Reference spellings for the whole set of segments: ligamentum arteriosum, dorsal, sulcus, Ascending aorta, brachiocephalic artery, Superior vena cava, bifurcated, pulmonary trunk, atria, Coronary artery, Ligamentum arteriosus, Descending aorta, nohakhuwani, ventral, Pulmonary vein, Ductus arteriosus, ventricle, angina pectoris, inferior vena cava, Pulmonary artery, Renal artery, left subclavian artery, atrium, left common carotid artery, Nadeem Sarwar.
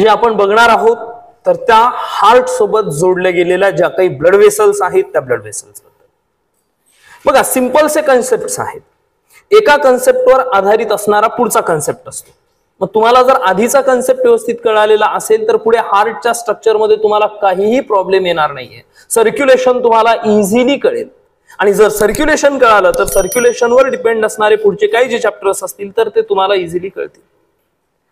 जे आपण बघणार आहोत तर त्या हार्ट सोबत जोडले गेलेल्या ज्या काही ब्लड वेसल्स आहेत त्या ब्लड वेसल्स बद्दल बघा. सिंपल से कॉन्सेप्ट्स आहेत. एका कॉन्सेप्टवर आधारित असणारा पुढचा कॉन्सेप्ट असतो. मग तुम्हाला जर आधीचा कॉन्सेप्ट व्यवस्थित कळालेला असेल तर पुढे हार्टच्या स्ट्रक्चर मध्ये तुम्हाला काहीही प्रॉब्लेम येणार नाहीये. सर्क्युलेशन तुम्हाला इझिली कळेल आणि जर सर्क्युलेशन कळालं तर सर्क्युलेशनवर डिपेंड असणारे पुढचे काही जे चॅप्टर्स असतील तर ते तुम्हाला इझिली कळतील.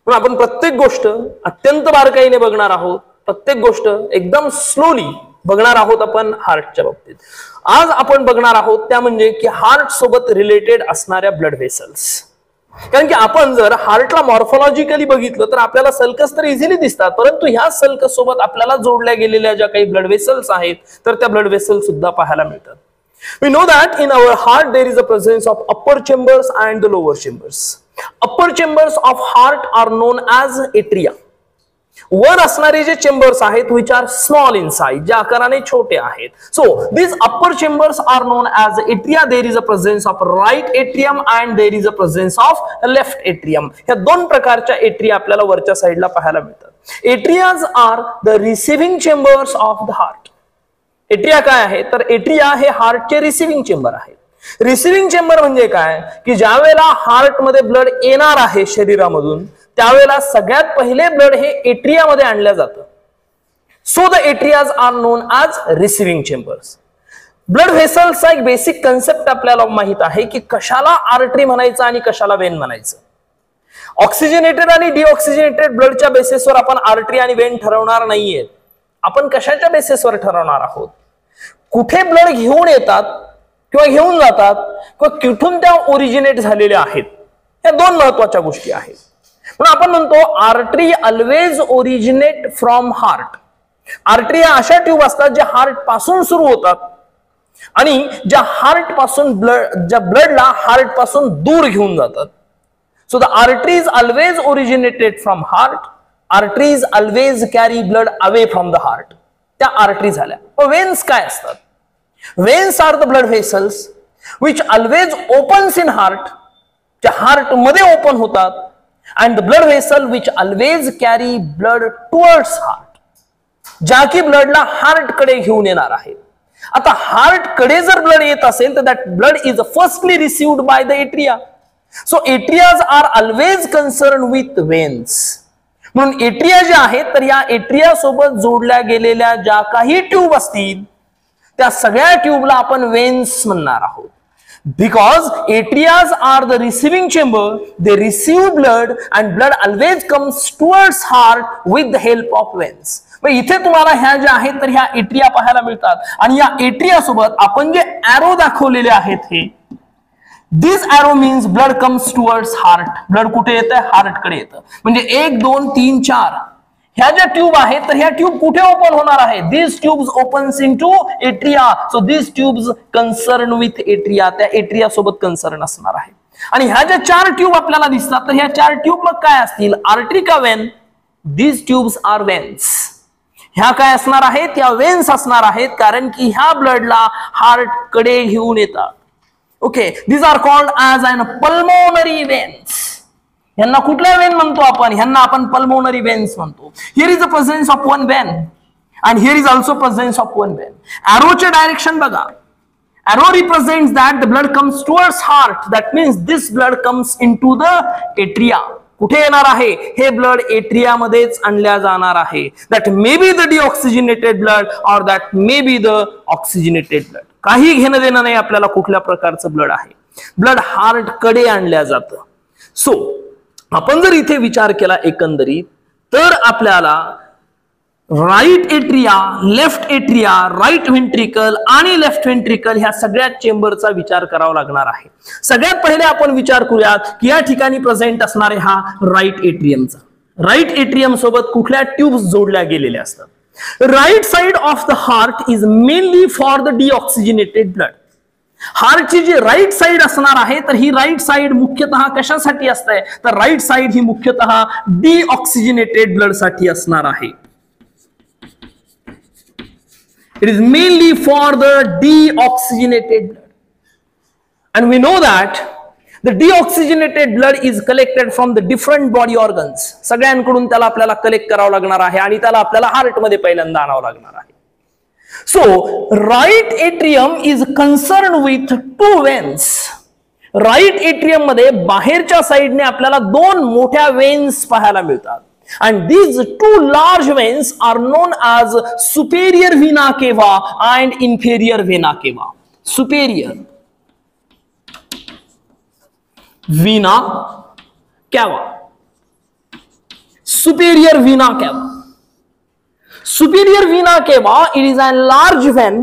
पण आपण प्रत्येक गोष्ट अत्यंत बारकाईने बघणार आहोत. प्रत्येक गोष्ट एकदम स्लोली बघणार आहोत आपण हार्टच्या बाबतीत. आज आपण बघणार आहोत त्या म्हणजे की हार्ट सोबत रिलेटेड असणाऱ्या ब्लड वेसल्स. कारण की आपण जर हार्टला मॉर्फोलॉजिकली बघितलं तर आपल्याला सल्कस तर इझिली दिसतात, परंतु ह्या सल्कस सोबत आपल्याला जोडल्या गेलेल्या ज्या काही ब्लड वेसल्स आहेत तर त्या ब्लड वेसल्स सुद्धा पाहायला मिळतात. We know that in our heart there is a presence of upper chambers and the lower chambers. Upper chambers of heart are known as atria. वर असणारे जे चेंबर्स आहेत which are small in size, ज्या आकाराने छोटे आहेत. So these upper chambers are known as atria. There is a presence of right atrium and there is a presence of left atrium. ह्या दोन प्रकारच्या atria आपल्याला वरच्या साइडला पाहायला मिळतात. Atrias are the receiving chambers of the heart. Atria काय आहे तर एट्रिया हे हार्टचे रिसिव्हिंग चेंबर आहे. रिसिव्हिंग चेंबर म्हणजे काय की ज्यावेळेला हार्ट मध्ये ब्लड येणार आहे शरीरामधून त्यावेळेला सगळ्यात पहिले ब्लड हे एट्रिया मध्ये आणलं जातं. So the atrias are known as receiving chambers. Blood व्हेसल्सचा एक बेसिक कन्सेप्ट आपल्याला माहित आहे की कशाला आर्टरी म्हणायचं आणि कशाला वेन म्हणायचं. ऑक्सिजनेटेड आणि डिऑक्सिजनेटेड ब्लडच्या बेसिसवर आपण आर्टरी आणि वेन ठरवणार नाहीये. आपण कशाच्या बेसिसवर ठरवणार आहोत, कुठे ब्लड घेऊन येतात किंवा घेऊन जातात किंवा कुठून त्या ओरिजिनेट झालेल्या आहेत, या दोन महत्त्वाच्या गोष्टी आहेत. पण आपण म्हणतो artery always originate from heart. Artery अशा ट्यूब असतात जे हार्ट पासून सुरू होतात आणि ज्या हार्ट पासून ब्लडला हार्ट पासून दूर घेऊन जातात. So the artery is always originated from heart. Arteries always carry blood away from the heart. त्या आर्टरी झाल्या. पण वेन्स काय असतात, veins are the blood vessels which always opens in heart, ज्या हार्ट मध्ये ओपन होतात, and the blood vessel which always carry blood towards heart, ज्या की ब्लडला हार्ट कडे घेऊन येणार आहे. आता हार्ट कडे जर ब्लड येत असेल तर that blood is firstly received by the atria. So atrias are always concern with veins. म्हणून एट्रिया ज्या आहेत तर या एट्रिया सोबत जोडल्या गेलेल्या ज्या काही ट्यूब असतील त्या सगळ्या ट्यूबला आपण वेन्स म्हणणार आहोत. Because atrias are the receiving chamber, they receive blood and blood always comes towards heart with the help of veins. मग इथे तुम्हाला ह्या ज्या आहेत तर ह्या एट्रिया पाहायला मिळतात. आणि या एट्रिया सोबत आपण जे ॲरो दाखवलेले आहेत हे, this arrow means blood comes towards heart. Blood कुठे येतं, हार्ट कडे येतं. म्हणजे 1 2 3 4 ह्या ज्या ट्यूब आहेत तर ह्या ट्यूब कुठे ओपन होणार आहे, this tubes opens into atria. So this tubes concern with atria, त्या एट्रिया सोबत कन्सर्न असणार आहे. आणि ह्या ज्या 4 ट्यूब आपल्याला दिसतात तर ह्या 4 ट्यूब मग काय असतील, आर्टरी का vein. This tubes are veins. ह्या काय असणार आहेत, ह्या वेन्स असणार आहेत, कारण की ह्या ब्लडला हार्ट कडे घेऊन येतात. Okay, these are called as an pulmonary veins. यांना कुठल्या वेन म्हणतो आपण, यांना आपण पल्मोनरी वेन्स म्हणतो. Here is a presence of one vein and here is also presence of one vein. ॲरोचे डायरेक्शन बघा. Arrow represents that the blood comes towards heart. That means this blood comes into the atria. कुठे येणार आहे हे blood, एट्रियामध्येच आणल्या जाणार आहे. That may be the deoxygenated blood और that may be the oxygenated blood. काही घेणं देणं नाही आपल्याला कुठल्या प्रकारचं ब्लड आहे. ब्लड हार्ट कडे आणल्या जातं. सो आपण जर इथे विचार केला एकंदरीत तर आपल्याला right atria, left atria, right ventricle आणि लेफ्ट व्हेंट्रिकल ह्या सगळ्या चेंबरचा विचार करावा लागणार आहे. सगळ्यात पहिले आपण विचार करूयात की या ठिकाणी प्रेझेंट असणारे हा राईट एट्रियमचा. राईट एट्रियम सोबत कुठल्या ट्यूब्स जोडल्या गेलेल्या असतात. Right side of the heart is mainly for the deoxygenated blood. हार्टची जी राइट साइड असणार आहे तर ही राइट साइड मुख्यतः कशासाठी असते, तर राइट साइड ही मुख्यतः डिऑक्सिजिनेटेड ब्लड साठी असणार आहे. It is mainly for the deoxygenated blood. And we know that The deoxygenated blood is collected from the different body organs. सगळ्यांकडून त्याला आपल्याला कलेक्ट करावं लागणार आहे आणि त्याला आपल्याला हार्ट मध्ये पहिल्यांदा आणावं लागणार आहे. So right atrium is concerned with two veins. Right atrium मध्ये बाहेरच्या साइडने आपल्याला दोन मोठ्या वेन्स पाहायला मिळतात. And these two large veins are known as superior vena cava and inferior vena cava. Superior vena cava, superior vena cava. Superior vena cava, it is a large vein,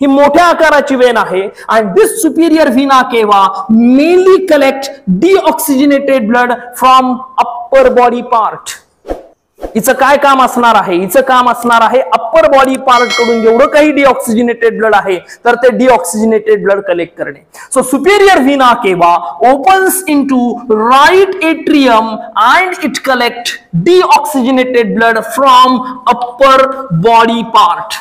ही मोठ्या आकाराची vein आहे. And this superior vena cava mainly collect deoxygenated blood from upper body part. हिचं काय काम असणार आहे? हिचं काम असणार आहे अप्पर बॉडी पार्ट कडून जेवढं काही डीऑक्सिजनेटेड ब्लड आहे तर ते डीऑक्सिजनेटेड ब्लड कलेक्ट करणे. सो superior vena cava opens into right atrium and it collect deoxygenated blood from upper body part.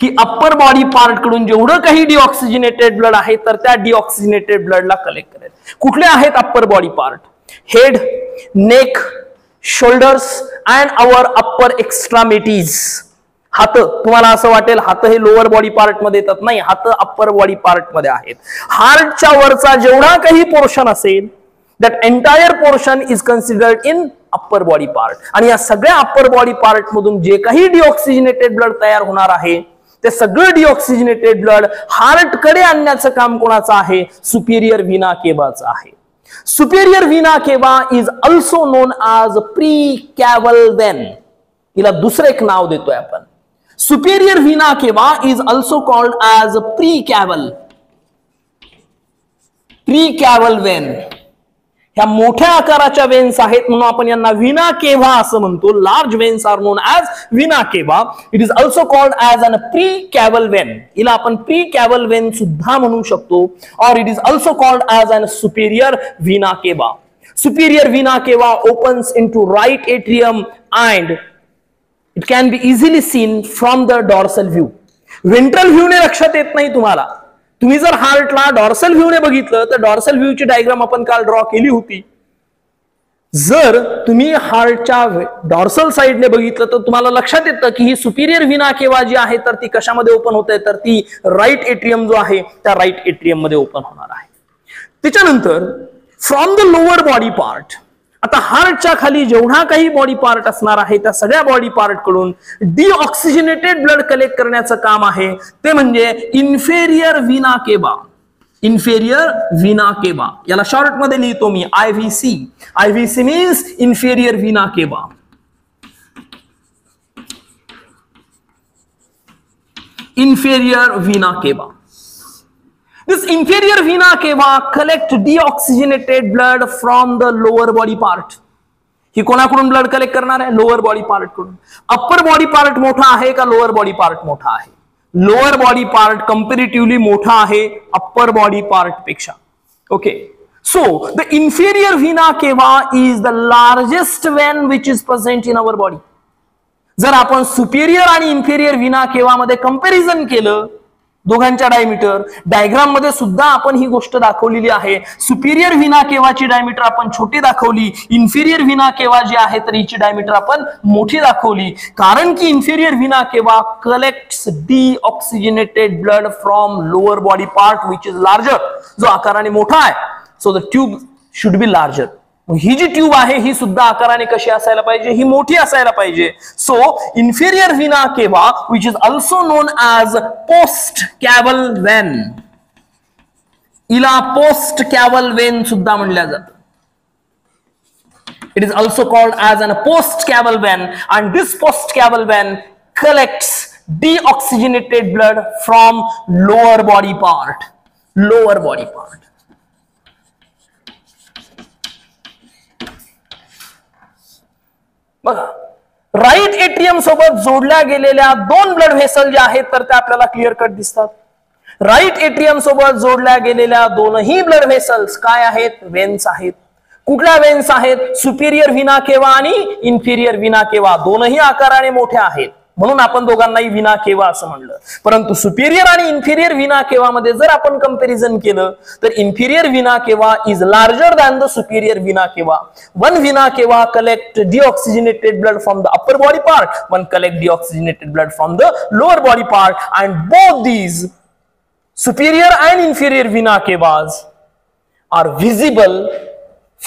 की अप्पर बॉडी पार्ट कडून जेवढं काही डिऑक्सिजनेटेड ब्लड आहे तर त्या डिऑक्सिजनेटेड ब्लडला कलेक्ट करेल. कुठले आहेत upper body part? Head, neck, shoulders and our upper extremities. हात, तुम्हाला असं वाटेल हात हे लोअर बॉडी पार्ट मध्ये येतात, नाही, हात अप्पर बॉडी पार्ट मध्ये आहेत. हार्टच्या वरचा जेवढा काही पोर्शन असेल that entire portion is considered in upper body part. आणि या सगळ्या अप्पर बॉडी पार्ट मधून जे काही डिऑक्सिजनेटेड ब्लड तयार होणार आहे ते सगळं डिऑक्सिजनेटेड ब्लड हार्ट कडे आणण्याचं काम कोणाचं आहे? सुपीरियर व्हेना केवाचं आहे. Superior vena cava is also known as pre caval vein. हिला दुसरं एक नाव देतोय आपण. Superior vena cava is also called as pre caval vein. ह्या मोठ्या आकाराच्या वेन्स आहेत म्हणून आपण यांना व्हेना केवा असं म्हणतो. Large veins are known as vena cava. It is also called as an pre caval vein. हिला आपण प्री कॅव्हल वेन सुद्धा म्हणू शकतो. और it is also called as an superior vena cava. Superior vena cava opens in to right atrium and it can be easily seen from the dorsal view. Ventral व्ह्यूने लक्षात येत नाही तुम्हाला. तुम्ही जर हार्टला डॉर्सल व्ह्यूने बघितलं तर डॉर्सल व्ह्यूची डायग्राम आपण काल ड्रॉ केली होती. जर तुम्ही हार्टच्या डॉर्सल साइडने बघितलं तर तुम्हाला लक्षात येतं की ही सुपीरियर व्हेना केवा जी आहे तर ती कशामध्ये ओपन होते, तर ती राईट एट्रियम जो आहे त्या राईट एट्रियम मध्ये ओपन होणार आहे. त्याच्यानंतर from the lower body part, आता हार्टच्या खाली जेवढा काही बॉडी पार्ट असणार आहे त्या सगळ्या बॉडी पार्ट कडून डिऑक्सिजनेटेड ब्लड कलेक्ट करण्याचं काम आहे ते म्हणजे inferior vena cava. Inferior vena केवा याला शॉर्ट मध्ये लिहितो मी IVC. IVC means inferior vena cava. Inferior vena केवा. This inferior vena cava collect deoxygenated blood from the lower body part. ही कोणाकडून ब्लड कलेक्ट करणार आहे? लोअर बॉडी पार्ट कडून. अप्पर बॉडी पार्ट मोठा आहे का लोअर बॉडी पार्ट मोठा आहे? लोअर बॉडी पार्ट कंपेरेटिव्हली मोठा आहे अप्पर बॉडी पार्ट पेक्षा. Okay, so the inferior vena cava is the largest vein which is present in our body. जर आपण सुपीरियर आणि इन्फेरियर व्हेना केवा मध्ये कंपेरिजन केलं दोघांच्या डायमीटर, डायग्राम मध्ये सुद्धा आपण ही गोष्ट दाखवलेली आहे. सुपीरियर व्हेना केवाची डायमीटर आपण छोटी दाखवली, इन्फेरियर व्हेना केवा जी आहे तर हिची डायमीटर आपण मोठी दाखवली, कारण की inferior vena cava collects deoxygenated blood from lower body part which is larger, जो आकाराने मोठा आहे. So the tube should be larger. ही जी ट्यूब आहे ही सुद्धा आकाराने कशी असायला पाहिजे? ही मोठी असायला पाहिजे. सो inferior vena cava which is also known as post caval vein. हिला पोस्ट कॅव्हल वेन सुद्धा म्हणल्या जातं. It is also called as an post caval vein. And this post caval vein collects deoxygenated blood from lower body part. Lower body part. बघा, right atrium सोबत जोडल्या गेलेल्या दोन blood vessel ज्या आहेत तर त्या आपल्याला क्लिअर कट दिसतात. राईट एट्रियम सोबत जोडल्या गेलेल्या दोनही ब्लड व्हेसल्स काय आहेत? वेन्स आहेत. कुठल्या वेन्स आहेत? सुपीरियर व्हेना केवा आणि इन्फेरियर व्हेना केवा. दोनही आकाराने मोठ्या आहेत म्हणून आपण दोघांनाही विना केवा असं म्हणलं। परंतु सुपीरियर आणि इन्फीरियर विना केवा मध्ये जर आपण कंपॅरिझन केलं तर inferior vena cava is larger than the superior vena cava. One vena cava collect deoxygenated blood from the upper body part, one collect deoxygenated blood from the lower body part, and both these superior and inferior vena cavas are visible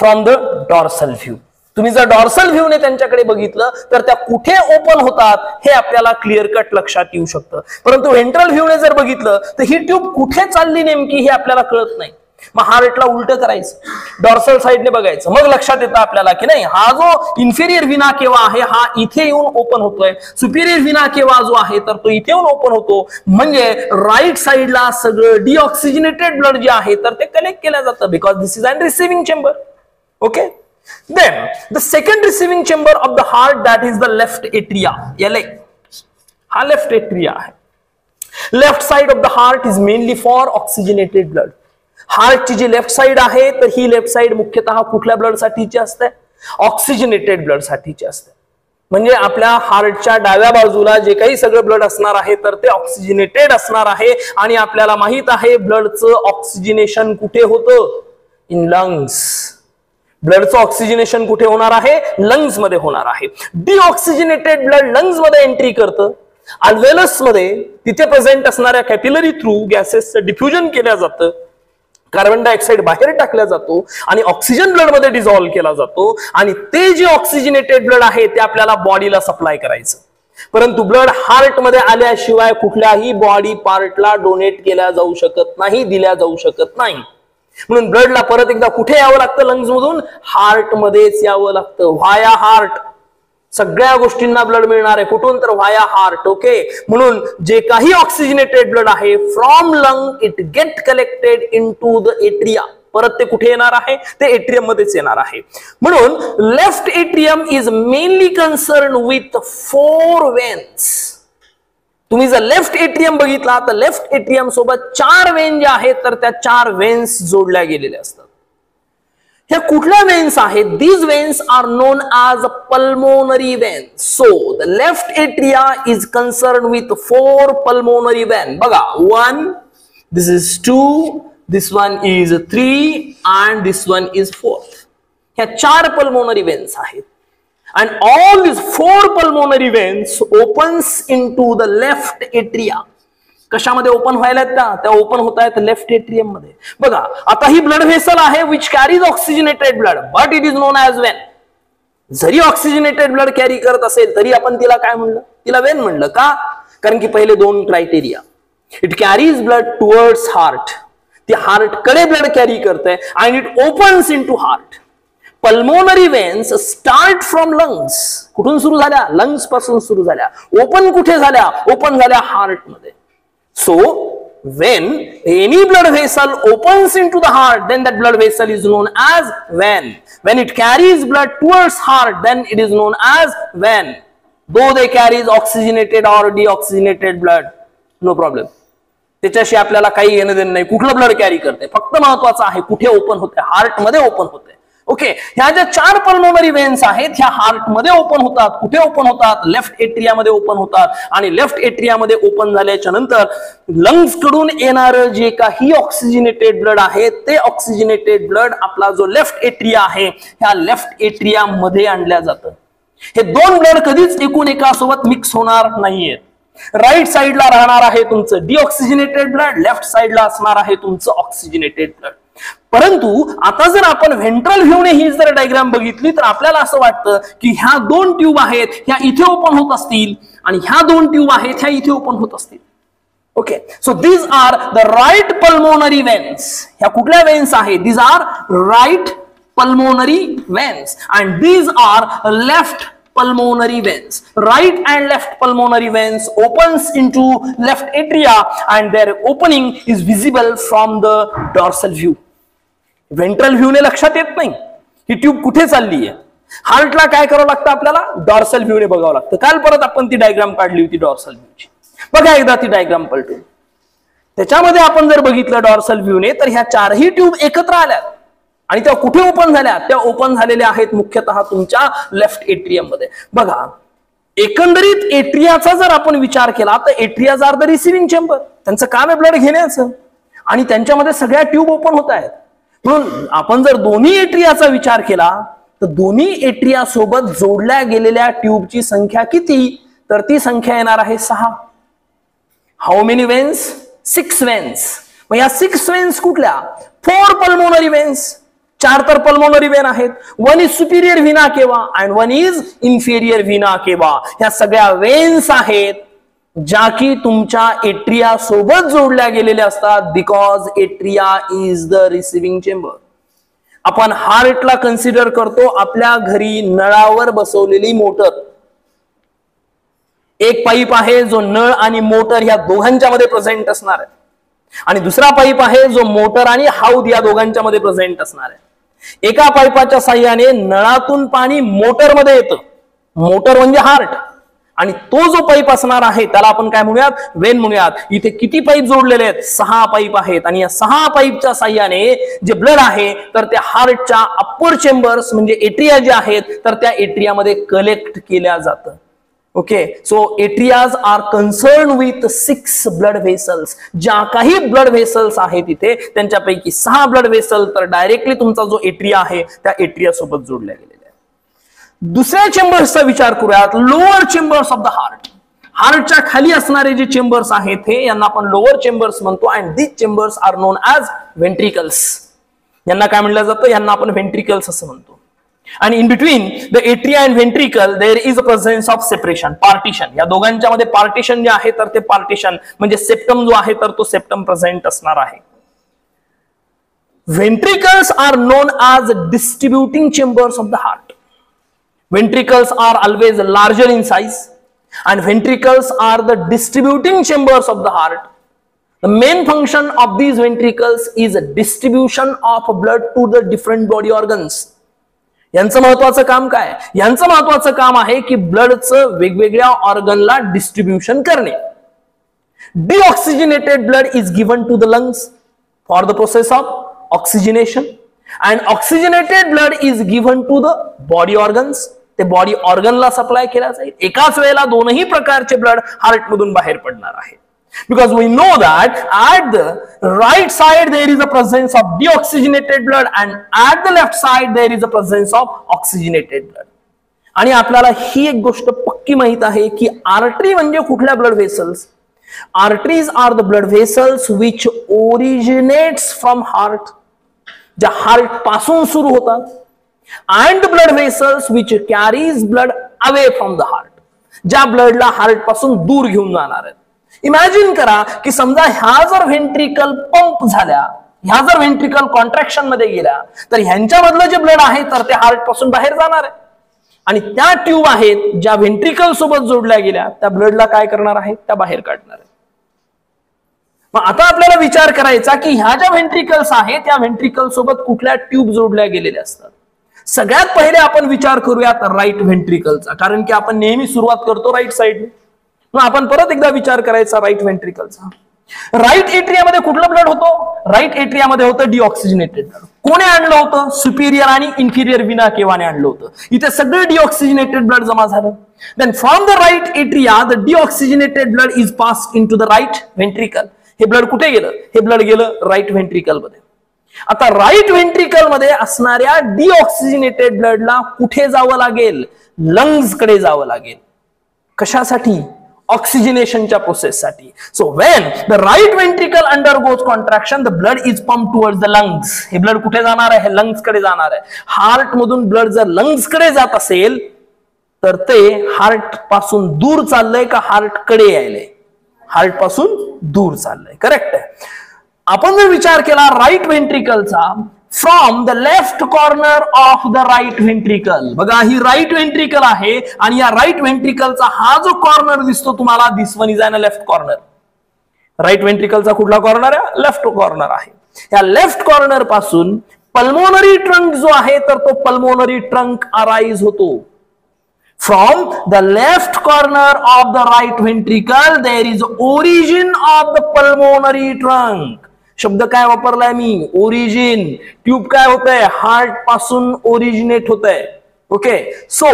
from the dorsal view। तुम्ही जर dorsal view ने त्यांच्याकडे बघितलं तर त्या कुठे open होतात हे आपल्याला क्लियर कट लक्षात येऊ शकतं। परंतु व्हेंट्रल व्ह्यू ने जर बघितलं तर ही ट्यूब कुठे चालली नेमकी हे आपल्याला कळत नाही। मग हार्टला उलट करायचं, डॉर्सल साइडने बघायचं, मग लक्षात येतं आपल्याला की नाही हा जो इन्फेरियर विना केवा आहे हा इथे येऊन ओपन होतोय, सुपीरियर विना केवा जो आहे तर तो इथे येऊन ओपन होतो। म्हणजे राइट साइडला सगळं डिऑक्सिजनेटेड ब्लड जे आहे तर ते कलेक्ट केलं जातं, because this is an receiving chamber. Okay, then the second receiving chamber of the heart that is the left atria. याले हा लेफ्ट एट्रिया आहे। Left side of the heart is mainly for oxygenated blood. Heart ची जी left side आहे तर ही left side मुख्यतः कुठल्या blood साठीची असते, ऑक्सिजनेटेड ब्लड साठीची असते। म्हणजे आपल्या हार्टच्या डाव्या बाजूला जे काही सगळं ब्लड असणार आहे तर ते ऑक्सिजनेटेड असणार आहे आणि आपल्याला माहित आहे ब्लडचं ऑक्सिजनेशन कुठे होतं, इन लंग्स। ब्लडचं ऑक्सिजनेशन कुठे होणार आहे, लंग्स मध्ये होणार आहे। डिऑक्सिजनेटेड ब्लड लंग्स मध्ये एंट्री करतं, अल्वेलस मध्ये तिथे प्रेझेंट असणाऱ्या कॅपिलरी थ्रू गॅसेसचं डिफ्युजन केलं जातं, कार्बन डायऑक्साइड बाहेर टाकला जातो आणि ऑक्सिजन ब्लड मध्ये डिझॉल्व केला जातो आणि ते जे ऑक्सिजनेटेड ब्लड आहे ते आपल्याला बॉडीला सप्लाय करायचं। परंतु ब्लड हार्ट मध्ये आल्याशिवाय कुठल्याही बॉडी पार्टला डोनेट केला जाऊ शकत नाही, दिल्या जाऊ शकत नाही। म्हणून ब्लडला परत एकदा कुठे यावं लागतं, लंग्स मधून हार्ट मध्येच यावं लागतं, व्हाया हार्ट। सगळ्या गोष्टींना ब्लड मिळणार आहे कुठून, तर व्हाया हार्ट। ओके, म्हणून जे काही ऑक्सिजनेटेड ब्लड आहे from lung it get collected into the atria. परत ते कुठे येणार आहे, ते एट्रियम मध्येच येणार आहे। म्हणून left atrium is mainly concern with 4 veins. तुम्ही जर लेफ्ट एट्रियम बघितला तर लेफ्ट एट्रियम सोबत 4 वेन जे आहेत तर त्या 4 वेन्स जोडल्या गेलेल्या असतात। या कुठल्या वेन्स आहेत, these veins are known as pulmonary vein. So the left atria is concern with 4 pulmonary vein. बघा, 1, this is 2, this one is 3 and this one is 4। ह्या 4 पल्मोनरी वेन्स आहेत and all this 4 pulmonary veins opens into the left atria. कशामध्ये open व्हायला त्या open होत आहेत left atrium मध्ये। बघा, आता ही ब्लड व्हेसल आहे which carries oxygenated blood but it is known as vein. जरी ऑक्सिजनेटेड ब्लड कॅरी करत असेल तरी आपण तिला काय म्हणलं, तिला वेन म्हणलं। का, कारण की पहिले 2 criteria, it carries blood towards heart, ती हार्ट कडे ब्लड कॅरी करते, and it opens into heart. Pulmonary veins start from lungs. कुठून सुरू झाल्या, लंग्स पासून सुरू झाल्या, ओपन कुठे झाल्या, ओपन झाल्या हार्ट मध्ये। So when any blood vessel opens into the heart, then that blood vessel is known as vein. When it carries blood towards heart, then it is known as vein. Though they carries oxygenated or deoxygenated blood, no problem. त्याच्याशी आपल्याला काही घेणं देणं नाही, कुठलं blood carry करते। फक्त महत्वाचं आहे कुठे ओपन होते, हार्ट मध्ये ओपन होते। ओके, ह्या ज्या 4 पल्मोनरी वेन्स आहेत ह्या हार्ट मध्ये ओपन होतात। कुठे ओपन होतात, लेफ्ट एट्रियामध्ये ओपन होतात। आणि लेफ्ट एट्रियामध्ये ओपन झाल्याच्या नंतर लंग्स कडून येणारं जे काही ऑक्सिजनेटेड ब्लड आहे ते ऑक्सिजनेटेड ब्लड आपला जो लेफ्ट एट्रिया आहे ह्या लेफ्ट एट्रियामध्ये आणल्या जातं। हे 2 ब्लड कधीच एकूण एका सोबत मिक्स होणार नाहीयेत। राइट साइडला राहणार आहे तुमचं डिऑक्सिजनेटेड ब्लड, लेफ्ट साइडला असणार आहे तुमचं ऑक्सिजनेटेड ब्लड। परंतु आता जर आपण व्हेंट्रल व्ह्यू ने ही जर डायग्राम बघितली तर आपल्याला असं वाटतं की ह्या 2 ट्यूब आहेत ह्या इथे ओपन होत असतील आणि ह्या 2 ट्यूब आहेत ह्या इथे ओपन होत असतील। Okay, so these are the right pulmonary veins. ह्या कुठल्या वेन्स आहेत, these are right pulmonary veins and these are left pulmonary veins. Right and left pulmonary veins opens into left atria and their opening is visible from the dorsal view. Ventral view ने लक्षात येत नाही ही tube कुठे चालली आहे। हार्टला काय करावं लागतं आपल्याला, डॉर्सल व्ह्यू ने बघावं लागतं। काल परत आपण ती डायग्राम काढली होती डॉर्सल व्ह्यूची, बघा एकदा ती डायग्राम पलटून। त्याच्यामध्ये आपण जर बघितलं डॉर्सल व्ह्यू ने तर ह्या 4ही ट्यूब एकत्र आल्या आणि त्या कुठे ओपन झाल्या, त्या ओपन झालेल्या आहेत मुख्यतः तुमच्या लेफ्ट एट्रियम मध्ये। बघा, एकंदरीत एट्रियाचा जर आपण विचार केला तर atrias are the receiving chamber, त्यांचं काम आहे ब्लड घेण्याचं आणि त्यांच्यामध्ये सगळ्या ट्यूब ओपन होत आहेत। म्हणून आपण जर दोन्ही एट्रियाचा विचार केला तर दोन्ही एट्रिया सोबत जोडल्या गेलेल्या ट्यूबची संख्या किती, तर ती संख्या येणार आहे 6। How many veins? 6 वेन्स। मग या 6 वेन्स कुठल्या? 4 पल्मोनरी वेन्स, 4 तर पल्मोनरी वेन आहेत। 1 is superior vena cava and 1 is inferior vena cava. या सगळ्या वेन्स आहेत ज्या की तुमच्या एट्रिया सोबत जोडल्या गेलेल्या असतात, because atria is the receiving chamber. आपण हार्टला कन्सिडर करतो, आपल्या घरी नळावर बसवलेली मोटर, एक पाईप आहे जो नळ आणि मोटर या दोघांच्या मध्ये प्रेझेंट असणार आहे आणि दुसरा पाईप आहे जो मोटर आणि हाऊद या दोघांच्या मध्ये प्रेझेंट असणार आहे। एका पाईपाच्या साह्याने नळातून पाणी मोटर मध्ये येतं, मोटर म्हणजे हार्ट, आणि तो जो पाईप असणार आहे त्याला आपण काय म्हणूयात? वेन म्हणूयात। इथे किती पाईप जोडलेले आहेत? 6 पाईप आहेत आणि या 6 पाईपच्या साह्याने जे ब्लड आहे तर त्या हार्टच्या अप्पर चेंबर्स म्हणजे एट्रिया जे आहेत तर त्या एट्रियामध्ये कलेक्ट केल्या जातं। Okay, so atrias are concerned with 6 blood vessels. ज्या काही ब्लड व्हेसल्स आहेत तिथे त्यांच्यापैकी 6 ब्लड व्हेसल तर डायरेक्टली तुमचा जो एट्रिया आहे त्या एट्रिया सोबत जोडल्या गेलेल्या आहे। दुसऱ्या चेंबर्सचा विचार करूयात, lower chambers of the heart. हार्टच्या खाली असणारे जे चेंबर्स आहेत हे यांना आपण लोअर चेंबर्स म्हणतो and these chambers are known as ventricles. यांना काय म्हटलं जातं? यांना आपण व्हेंट्रिकल्स असं म्हणतो। And in between the atria and ventricle there is a presence of separation, partition। या दोघांच्या मध्ये partition जे आहे तर ते partition म्हणजे septum जो आहे तर तो septum present असणार आहे। Ventricles are known as distributing chambers of the heart. Ventricles are always larger in size and ventricles are the distributing chambers of the heart. The main function of these ventricles is distribution of blood to the different body organs. यांचं महत्त्वाचं काम काय? यांचं महत्त्वाचं काम आहे की ब्लडचं वेगवेगळ्या ऑर्गनला डिस्ट्रीब्यूशन करणे। Deoxygenated blood is given to the lungs for the process of oxygenation and oxygenated blood is given to the body organs. ते बॉडी ऑर्गनला सप्लाय केला जाईल। एकाच वेळेला दोनही प्रकारचे ब्लड हार्टमधून बाहेर पडणार आहे, because we know that at the right side there is a presence of deoxygenated blood and at the left side there is a presence of oxygenated blood। आणि आपल्याला ही एक गोष्ट पक्की माहित आहे की आर्टरी म्हणजे कुठल्या blood vessels? Arteries are the blood vessels which originates from heart, ज्या हार्ट पासून सुरू होतात, and blood vessels which carries blood away from the heart, ज्या ब्लडला हार्ट पासून दूर घेऊन जाणार आहेत। इमॅजिन करा की समजा ह्या जर व्हेंट्रिकल पंप झाल्या, ह्या जर व्हेंट्रिकल कॉन्ट्रॅक्शन मध्ये गेल्या तर ह्यांच्यामधलं जे ब्लड आहे तर ते हार्ट पासून बाहेर जाणार आहे आणि त्या ट्यूब आहेत ज्या व्हेंट्रिकल सोबत जोडल्या गेल्या त्या ब्लडला काय करणार आहेत? त्या बाहेर काढणार आहेत। मग आता आपल्याला विचार करायचा की ह्या ज्या व्हेंट्रिकल्स आहेत त्या व्हेंट्रिकल सोबत कुठल्या ट्यूब जोडल्या गेलेल्या असतात? सगळ्यात पहिले आपण विचार करूयात राईट व्हेंट्रिकलचा, कारण की आपण नेहमी सुरुवात करतो राईट साईडने। आपण परत एकदा विचार करायचा राईट व्हेंट्रिकलचा। राईट एट्रियामध्ये कुठलं ब्लड होतं? राईट एट्रियामध्ये होतं डिऑक्सिजनेटेड ब्लड। कोणी आणलं होतं? सुपीरियर आणि इन्फिरियर व्हेना केवाने आणलं होतं। इथे सगळं डिऑक्सिजनेटेड ब्लड जमा झालं। Then from the right atria the deoxygenated blood is passed into the right ventricle. हे ब्लड कुठे गेलं? हे ब्लड गेलं राईट व्हेंट्रिकल मध्ये। आता राईट व्हेंट्रिकल मध्ये असणाऱ्या डिऑक्सिजनेटेड ब्लडला कुठे जावं लागेल? लंग्स कडे जावं लागेल। कशासाठी? ऑक्सिजनेशनच्या प्रोसेस साठी। So when the right ventricle undergoes contraction the blood is pump towards the lungs. हे ब्लड कुठे जाणार आहे? लंग्स कडे जाणार आहे। हार्ट मधून ब्लड जर लंग्स कडे जात असेल तर ते हार्ट पासून दूर चाललंय का हार्ट कडे यायलंय? हार्ट पासून दूर चाललंय, करेक्ट आहे। आपण जर विचार केला राईट व्हेंट्रिकलचा, from the left corner of the right ventricle, बघा ही राईट व्हेंट्रिकल आहे आणि या राईट व्हेंट्रिकलचा हा जो कॉर्नर दिसतो तुम्हाला, this one is an left corner. Right व्हेंट्रिकलचा कुठला कॉर्नर आहे? लेफ्ट कॉर्नर आहे। या लेफ्ट कॉर्नर पासून पल्मोनरी ट्रंक जो आहे तर तो पल्मोनरी ट्रंक अराइज होतो। From the left corner of the right ventricle there is origin of the pulmonary trunk. शब्द काय वापरलाय मी? ओरिजिन। ट्यूब काय होतंय? हार्ट पासून ओरिजिनेट होतंय। Okay, so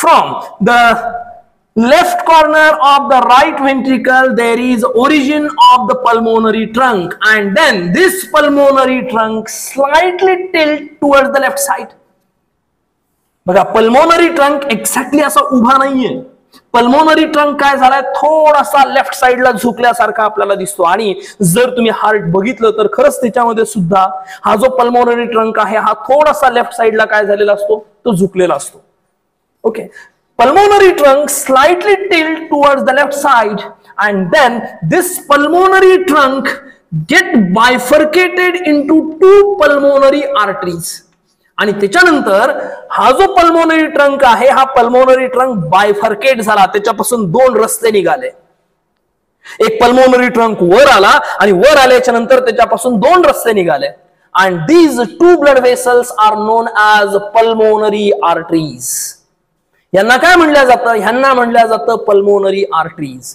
from the left corner of the right ventricle there is origin of the pulmonary trunk, and then this pulmonary trunk slightly tilt towards the left side. बघा pulmonary trunk exactly असा उभा नाहीये. Pulmonary trunk काय झालाय, थोडासा left साइडला झुकल्यासारखा आपल्याला दिसतो. आणि जर तुम्ही हार्ट बघितलं तर खरंच त्याच्यामध्ये सुद्धा हा जो पल्मोनरी ट्रंक आहे हा थोडासा लेफ्ट साइडला काय झालेला असतो, तो झुकलेला असतो. Okay, pulmonary trunk slightly tilt towards the left side and then this pulmonary trunk get bifurcated into two pulmonary arteries. आणि त्याच्यानंतर हा जो पल्मोनरी ट्रंक आहे हा पल्मोनरी ट्रंक बायफर्केट झाला, त्याच्यापासून दोन रस्ते निघाले. एक पल्मोनरी ट्रंक वर आला आणि वर आल्याच्या नंतर त्याच्यापासून दोन रस्ते निघाले. And these two blood vessels are known as pulmonary arteries. यांना काय म्हणलं जातं, यांना म्हणलं जातं pulmonary arteries.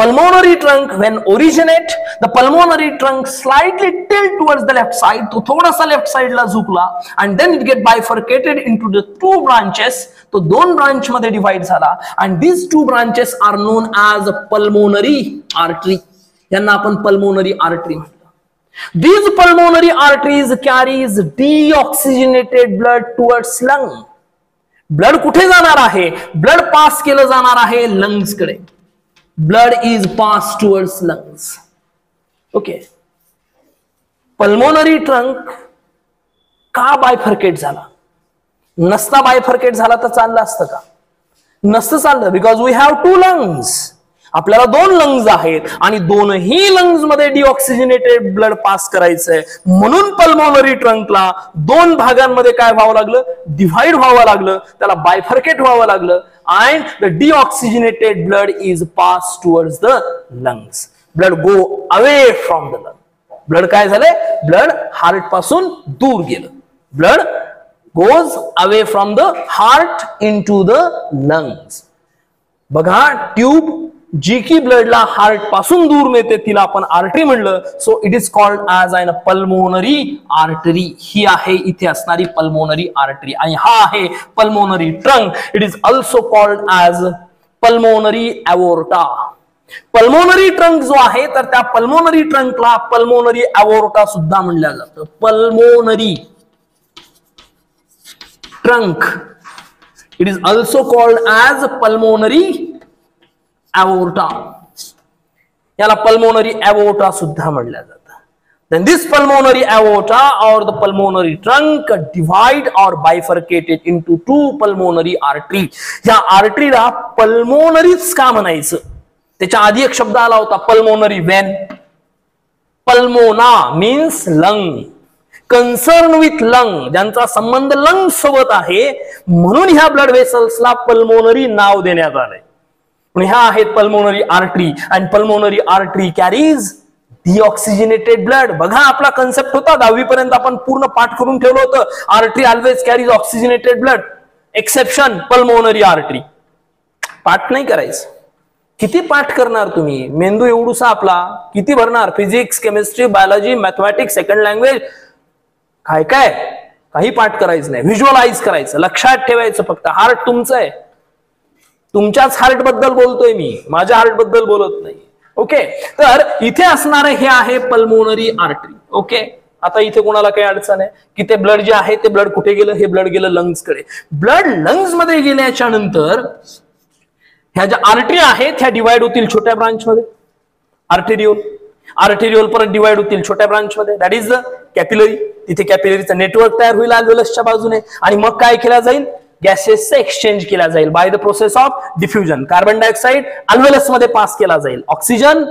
Pulmonary trunk when originate, the pulmonary trunk slightly tilt towards the left side, तो थोड़ा सा left side ला झुकला and then it get bifurcated into the two branches, तो दोन branch मध्ये divide झाला and these two branches are known as pulmonary artery. यांना आपण pulmonary artery म्हणतो. These pulmonary arteries carries deoxygenated blood towards lung. Blood कुठे जाणार आहे, ब्लड पास केलं जाणार आहे lungs कडे. Blood is passed towards lungs. Okay. Pulmonary trunk का bifurcate झाला? नसता bifurcate झाला तर चाललं असतं का? नसतं चाललं, because we have two lungs. आपल्याला दोन lungs आहेत आणि दोनही lungs मध्ये deoxygenated blood pass करायचंय, म्हणून pulmonary trunkला दोन भागांमध्ये काय व्हावं लागलं, डिव्हाइड व्हावं लागलं, त्याला bifurcate व्हावं लागलं. And the deoxygenated blood is passed towards the lungs. Blood go away from the lung. Blood काय झालं, blood heart पासून दूर गेलं. Blood goes away from the heart into the lungs. बघा tube जी की ब्लडला हार्ट पासून दूर नेते तिला आपण आर्टरी म्हणलं. So it is called as a pulmonary artery. ही आहे इथे असणारी पल्मोनरी आर्टरी आणि हा आहे pulmonary trunk. It is also called as pulmonary aorta. Pulmonary trunk जो आहे तर त्या पल्मोनरी ट्रंकला पल्मोनरी ॲओर्टा सुद्धा म्हणलं जातं. Pulmonary trunk it is also called as pulmonary aorta. याला पल्मोनरी ॲओर्टा सुद्धा म्हटलं जातं. Then this pulmonary aorta or the pulmonary trunk divide or bifurcated into two pulmonary artery. या आर्टरीला पल्मोनरीच का म्हणायचं? त्याच्या आधी एक शब्द आला होता pulmonary vein. Pulmona means lung. Concern with lung, ज्यांचा संबंध लंग सोबत आहे, म्हणून ह्या ब्लड व्हेसल्सला पल्मोनरी नाव देण्यात आलंय. ह्या आहेत pulmonary artery and pulmonary artery carries deoxygenated blood. बघा आपला कन्सेप्ट होता दहावीपर्यंत, आपण पूर्ण पाठ करून ठेवलं होतं. Artery always carries oxygenated blood, exception pulmonary artery. पाठ नाही करायचं. किती पाठ करणार तुम्ही? मेंदू एवढूसा आपला किती भरणार? Physics, chemistry, biology, mathematics, second language, काय काय काही पाठ करायचं नाही. व्हिज्युअलाइज करायचं, लक्षात ठेवायचं फक्त. हार्ट तुमचं आहे, तुमच्याच हार्ट बद्दल बोलतोय मी, माझ्या हार्ट बद्दल बोलत नाही. ओके, तर इथे असणारे हे आहे पल्मोनरी आर्टरी. ओके, आता इथे कोणाला काही अडचण आहे की ते ब्लड जे आहे ते ब्लड कुठे गेलं? हे ब्लड गेलं लंग्स कडे. ब्लड लंग्स मध्ये गेल्याच्या नंतर ह्या ज्या आर्टरी आहेत ह्या डिवाइड होतील छोट्या ब्रांचमध्ये, आर्टेरिओल. आर्टेरिओल परत डिवाइड होतील छोट्या ब्रांचमध्ये, दॅट इज द कॅपिलरी. तिथे कॅपिलरीचं नेटवर्क तयार होईल अल्व्हलसच्या बाजूने. आणि मग काय केलं जाईल, गॅसेसचा एक्सचेंज केला जाईल by the process of diffusion. Carbon dioxide alveolus मध्ये पास केला जाईल, ऑक्सिजन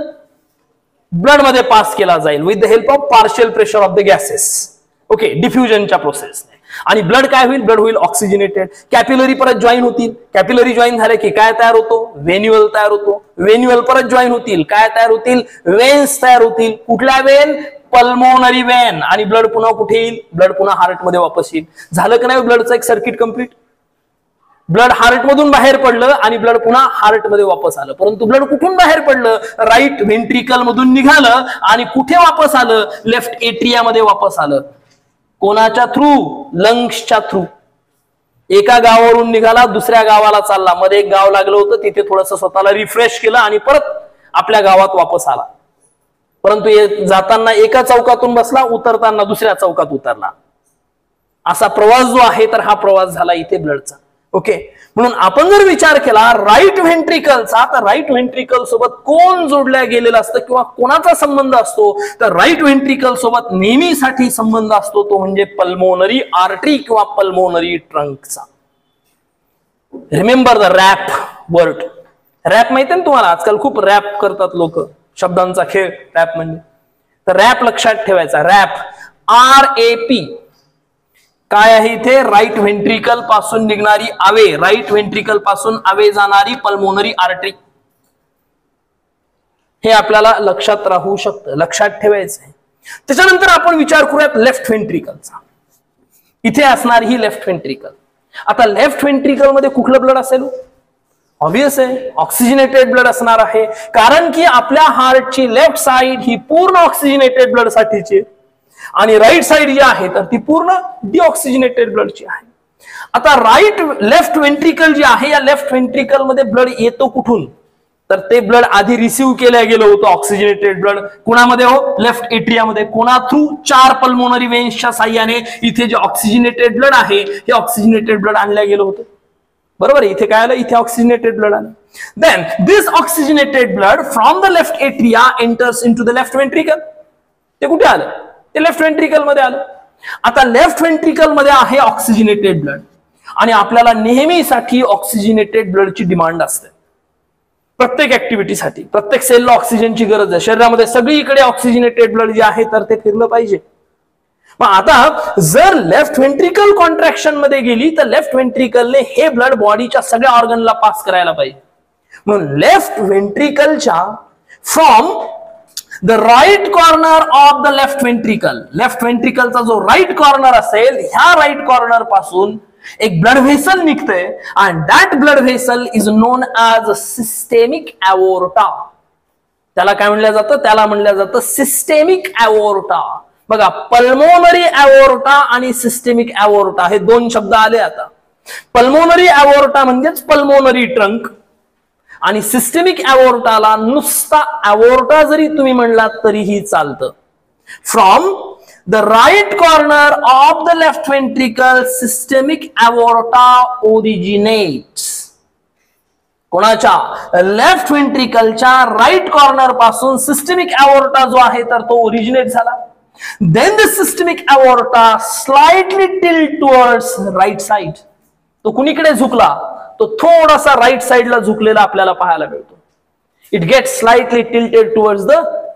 ब्लड मध्ये पास केला जाईल with the help of partial pressure of the gases. Okay, डिफ्युजनच्या प्रोसेसने. आणि ब्लड काय होईल, ब्लड होईल ऑक्सिजनेटेड. कॅपिलरी परत जॉईन होतील. कॅपिलरी जॉईन झाले की काय तयार होतो, व्हेन्युअल तयार होतो. व्हेन्युअल परत जॉईन होतील, काय तयार होतील, वेन्स तयार होतील. कुठल्या वेन, पल्मोनरी वेन. आणि ब्लड पुन्हा कुठे येईल, ब्लड पुन्हा हार्ट मध्ये वापस येईल. झालं की नाही ब्लडचं एक सर्किट कम्प्लीट. ब्लड हार्ट मधून बाहेर पडलं आणि ब्लड पुन्हा हार्ट मध्ये वापस आलं. परंतु ब्लड कुठून बाहेर पडलं, राईट व्हेंट्रिकल मधून निघालं आणि कुठे वापस आलं, लेफ्ट एट्रियामध्ये वापस आलं. कोणाच्या थ्रू, लंग्सच्या थ्रू. एका गावावरून निघाला दुसऱ्या गावाला चालला, मध्ये एक गाव लागलं होतं तिथे थोडंसं स्वतःला रिफ्रेश केलं आणि परत आपल्या गावात वापस आला. परंतु जाताना एका चौकातून बसला, उतरताना दुसऱ्या चौकात उतरला. असा प्रवास जो आहे तर हा प्रवास झाला इथे ब्लडचा. ओके, म्हणून आपण जर विचार केला राईट व्हेंट्रिकलचा, तर राईट व्हेंट्रिकल सोबत कोण जोडल्या गेलेला असतं किंवा कोणाचा संबंध असतो, तर राईट व्हेंट्रिकल सोबत नेहमीसाठी संबंध असतो तो म्हणजे पल्मोनरी आर्टरी किंवा पल्मोनरी ट्रंकचा. Remember the rap word. Rap माहिती ना तुम्हाला, आजकाल खूप रॅप करतात लोक, शब्दांचा खेळ रॅप म्हणजे. तर रॅप लक्षात ठेवायचा. रॅप RAP काय आहे इथे, राईट व्हेंट्रिकल पासून निघणारी आवे, राईट व्हेंट्रिकल पासून आवे जाणारी पल्मोनरी आर्टरी. हे आपल्याला लक्षात राहू शकतं, लक्षात ठेवायचं आहे. त्याच्यानंतर आपण विचार करूयात लेफ्ट व्हेंट्रिकलचा. इथे असणारी ही लेफ्ट व्हेंट्रिकल. आता लेफ्ट व्हेंट्रिकल मध्ये कुठलं ब्लड असेल, ऑब्वियस आहे ऑक्सिजनेटेड ब्लड असणार आहे, कारण की आपल्या हार्टची लेफ्ट साइड ही पूर्ण ऑक्सिजनेटेड ब्लड साठीची आणि राईट साइड जी आहे तर ती पूर्ण डिऑक्सिजनेटेड ब्लडची आहे. आता लेफ्ट व्हेंट्रिकल जी आहे या लेफ्ट व्हेंट्रिकल मध्ये ब्लड येतो कुठून, तर ते ब्लड आधी रिसीव्ह केलं गेलं होतं ऑक्सिजनेटेड ब्लड कोणामध्ये, हो लेफ्ट एट्रियामध्ये. कोणा थ्रू, चार पल्मोनरी वेन्सच्या साह्याने इथे जे ऑक्सिजनेटेड ब्लड आहे हे ऑक्सिजनेटेड ब्लड आणलं गेलं होतं. बरोबर, इथे काय आलं, इथे ऑक्सिजनेटेड ब्लड आलं. Then this oxygenated blood from the left atria enters into the left ventricle. ते कुठे आलं, ते लेफ्ट व्हेंट्रिकल मध्ये आलं. आता लेफ्ट व्हेंट्रिकल मध्ये आहे ऑक्सिजनेटेड ब्लड आणि आपल्याला नेहमीसाठी ऑक्सिजनेटेड ब्लडची डिमांड असते. प्रत्येक ऍक्टिव्हिटीसाठी प्रत्येक सेलला ऑक्सिजनची गरज आहे. शरीरामध्ये सगळीकडे ऑक्सिजनेटेड ब्लड जे आहे तर ते फिरलं पाहिजे. मग आता जर लेफ्ट व्हेंट्रिकल कॉन्ट्रॅक्शन मध्ये गेली तर लेफ्ट व्हेंट्रिकलने हे ब्लड बॉडीच्या सगळ्या ऑर्गनला पास करायला पाहिजे. म्हणून लेफ्ट व्हेंट्रिकलच्या from the right corner of the left ventricle, left व्हेंट्रिकलचा जो राईट कॉर्नर असेल ह्या राईट कॉर्नर पासून एक ब्लड व्हेसल निघते आणि that blood vessel is known as a systemic aorta. त्याला काय म्हणलं जातं, त्याला म्हणलं जातं सिस्टेमिक एओर्टा. बघा, पल्मोनरी एओर्टा आणि सिस्टेमिक एओर्टा हे दोन शब्द आले. आता पल्मोनरी एओर्टा म्हणजेच पल्मोनरी ट्रंक आणि सिस्टेमिक एओर्टाला नुसता एओर्टा जरी तुम्ही म्हणलात तरीही चालतं. From the right corner of the left ventricle systemic aorta originates. कोणाच्या, लेफ्ट व्हेंट्रिकलच्या राईट कॉर्नर पासून सिस्टेमिक एओर्टा जो आहे तर तो ओरिजिनेट झाला. Then the systemic aorta slightly tilt towards right side. तो कुणीकडे झुकला, तो थोडासा राईट साइडला झुकलेला आपल्याला पाहायला मिळतो. It gets slightly tilted towards the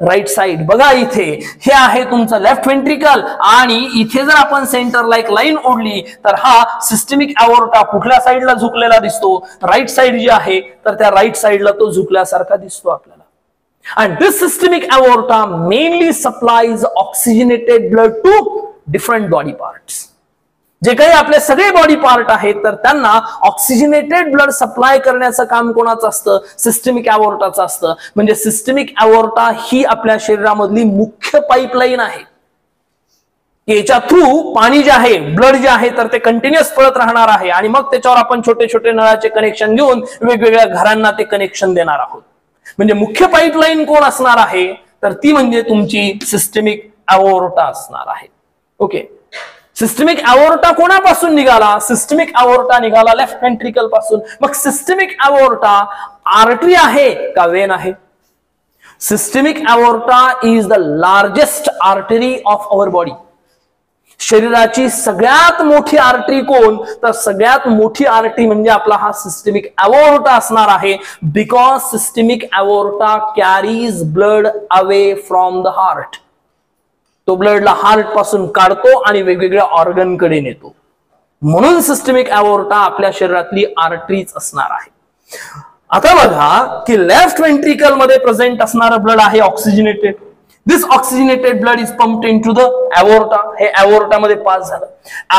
right side. बघा इथे हे आहे तुमचं लेफ्ट व्हेंट्रिकल आणि इथे जर आपण सेंटर लाईक लाईन ओढली तर हा सिस्टेमिक एओर्टा कुठल्या साइडला झुकलेला दिसतो, राईट साइड जी आहे तर त्या राईट साइडला तो झुकल्यासारखा दिसतो आपल्याला. And this systemic aorta mainly supplies oxygenated blood to different body parts. जे काही आपले सगळे बॉडी पार्ट आहेत तर त्यांना ऑक्सिजनेटेड ब्लड सप्लाय करण्याचं काम कोणाचं असतं, सिस्टेमिक एओर्टाचं असतं. म्हणजे सिस्टेमिक एओर्टा ही आपल्या शरीरामधली मुख्य पाईपलाईन आहे. याच्या थ्रू पाणी जे आहे, ब्लड जे आहे तर ते कंटिन्युअस पळत राहणार आहे आणि मग त्याच्यावर आपण छोटे छोटे नळाचे कनेक्शन घेऊन वेगवेगळ्या घरांना ते कनेक्शन देणार आहोत. म्हणजे मुख्य पाईपलाईन कोण असणार आहे तर ती म्हणजे तुमची सिस्टेमिक एओर्टा असणार आहे. ओके, सिस्टेमिक एओर्टा कोणापासून निघाला, सिस्टेमिक एओर्टा निघाला लेफ्ट व्हेंट्रिकल पासून. मग सिस्टेमिक एओर्टा आर्टरी आहे का वेन आहे? Systemic aorta is the largest artery of our body. शरीराची सगळ्यात मोठी आर्टरी कोण, तर सगळ्यात मोठी आर्टरी म्हणजे आपला हा सिस्टेमिक एओर्टा असणार आहे. Because systemic aorta carries blood away from the heart. तो ब्लडला हार्ट पासून काढतो आणि वेगवेगळ्या ऑर्गनकडे नेतो. म्हणून सिस्टेमिक एओर्टा आपल्या शरीरातली आर्टरीच असणार आहे. आता बघा की लेफ्ट व्हेंट्रिकल मध्ये प्रेझेंट असणारं ब्लड आहे oxygenated. This oxygenated blood is pumped into the aorta. हे एओर्टा मध्ये पास झालं.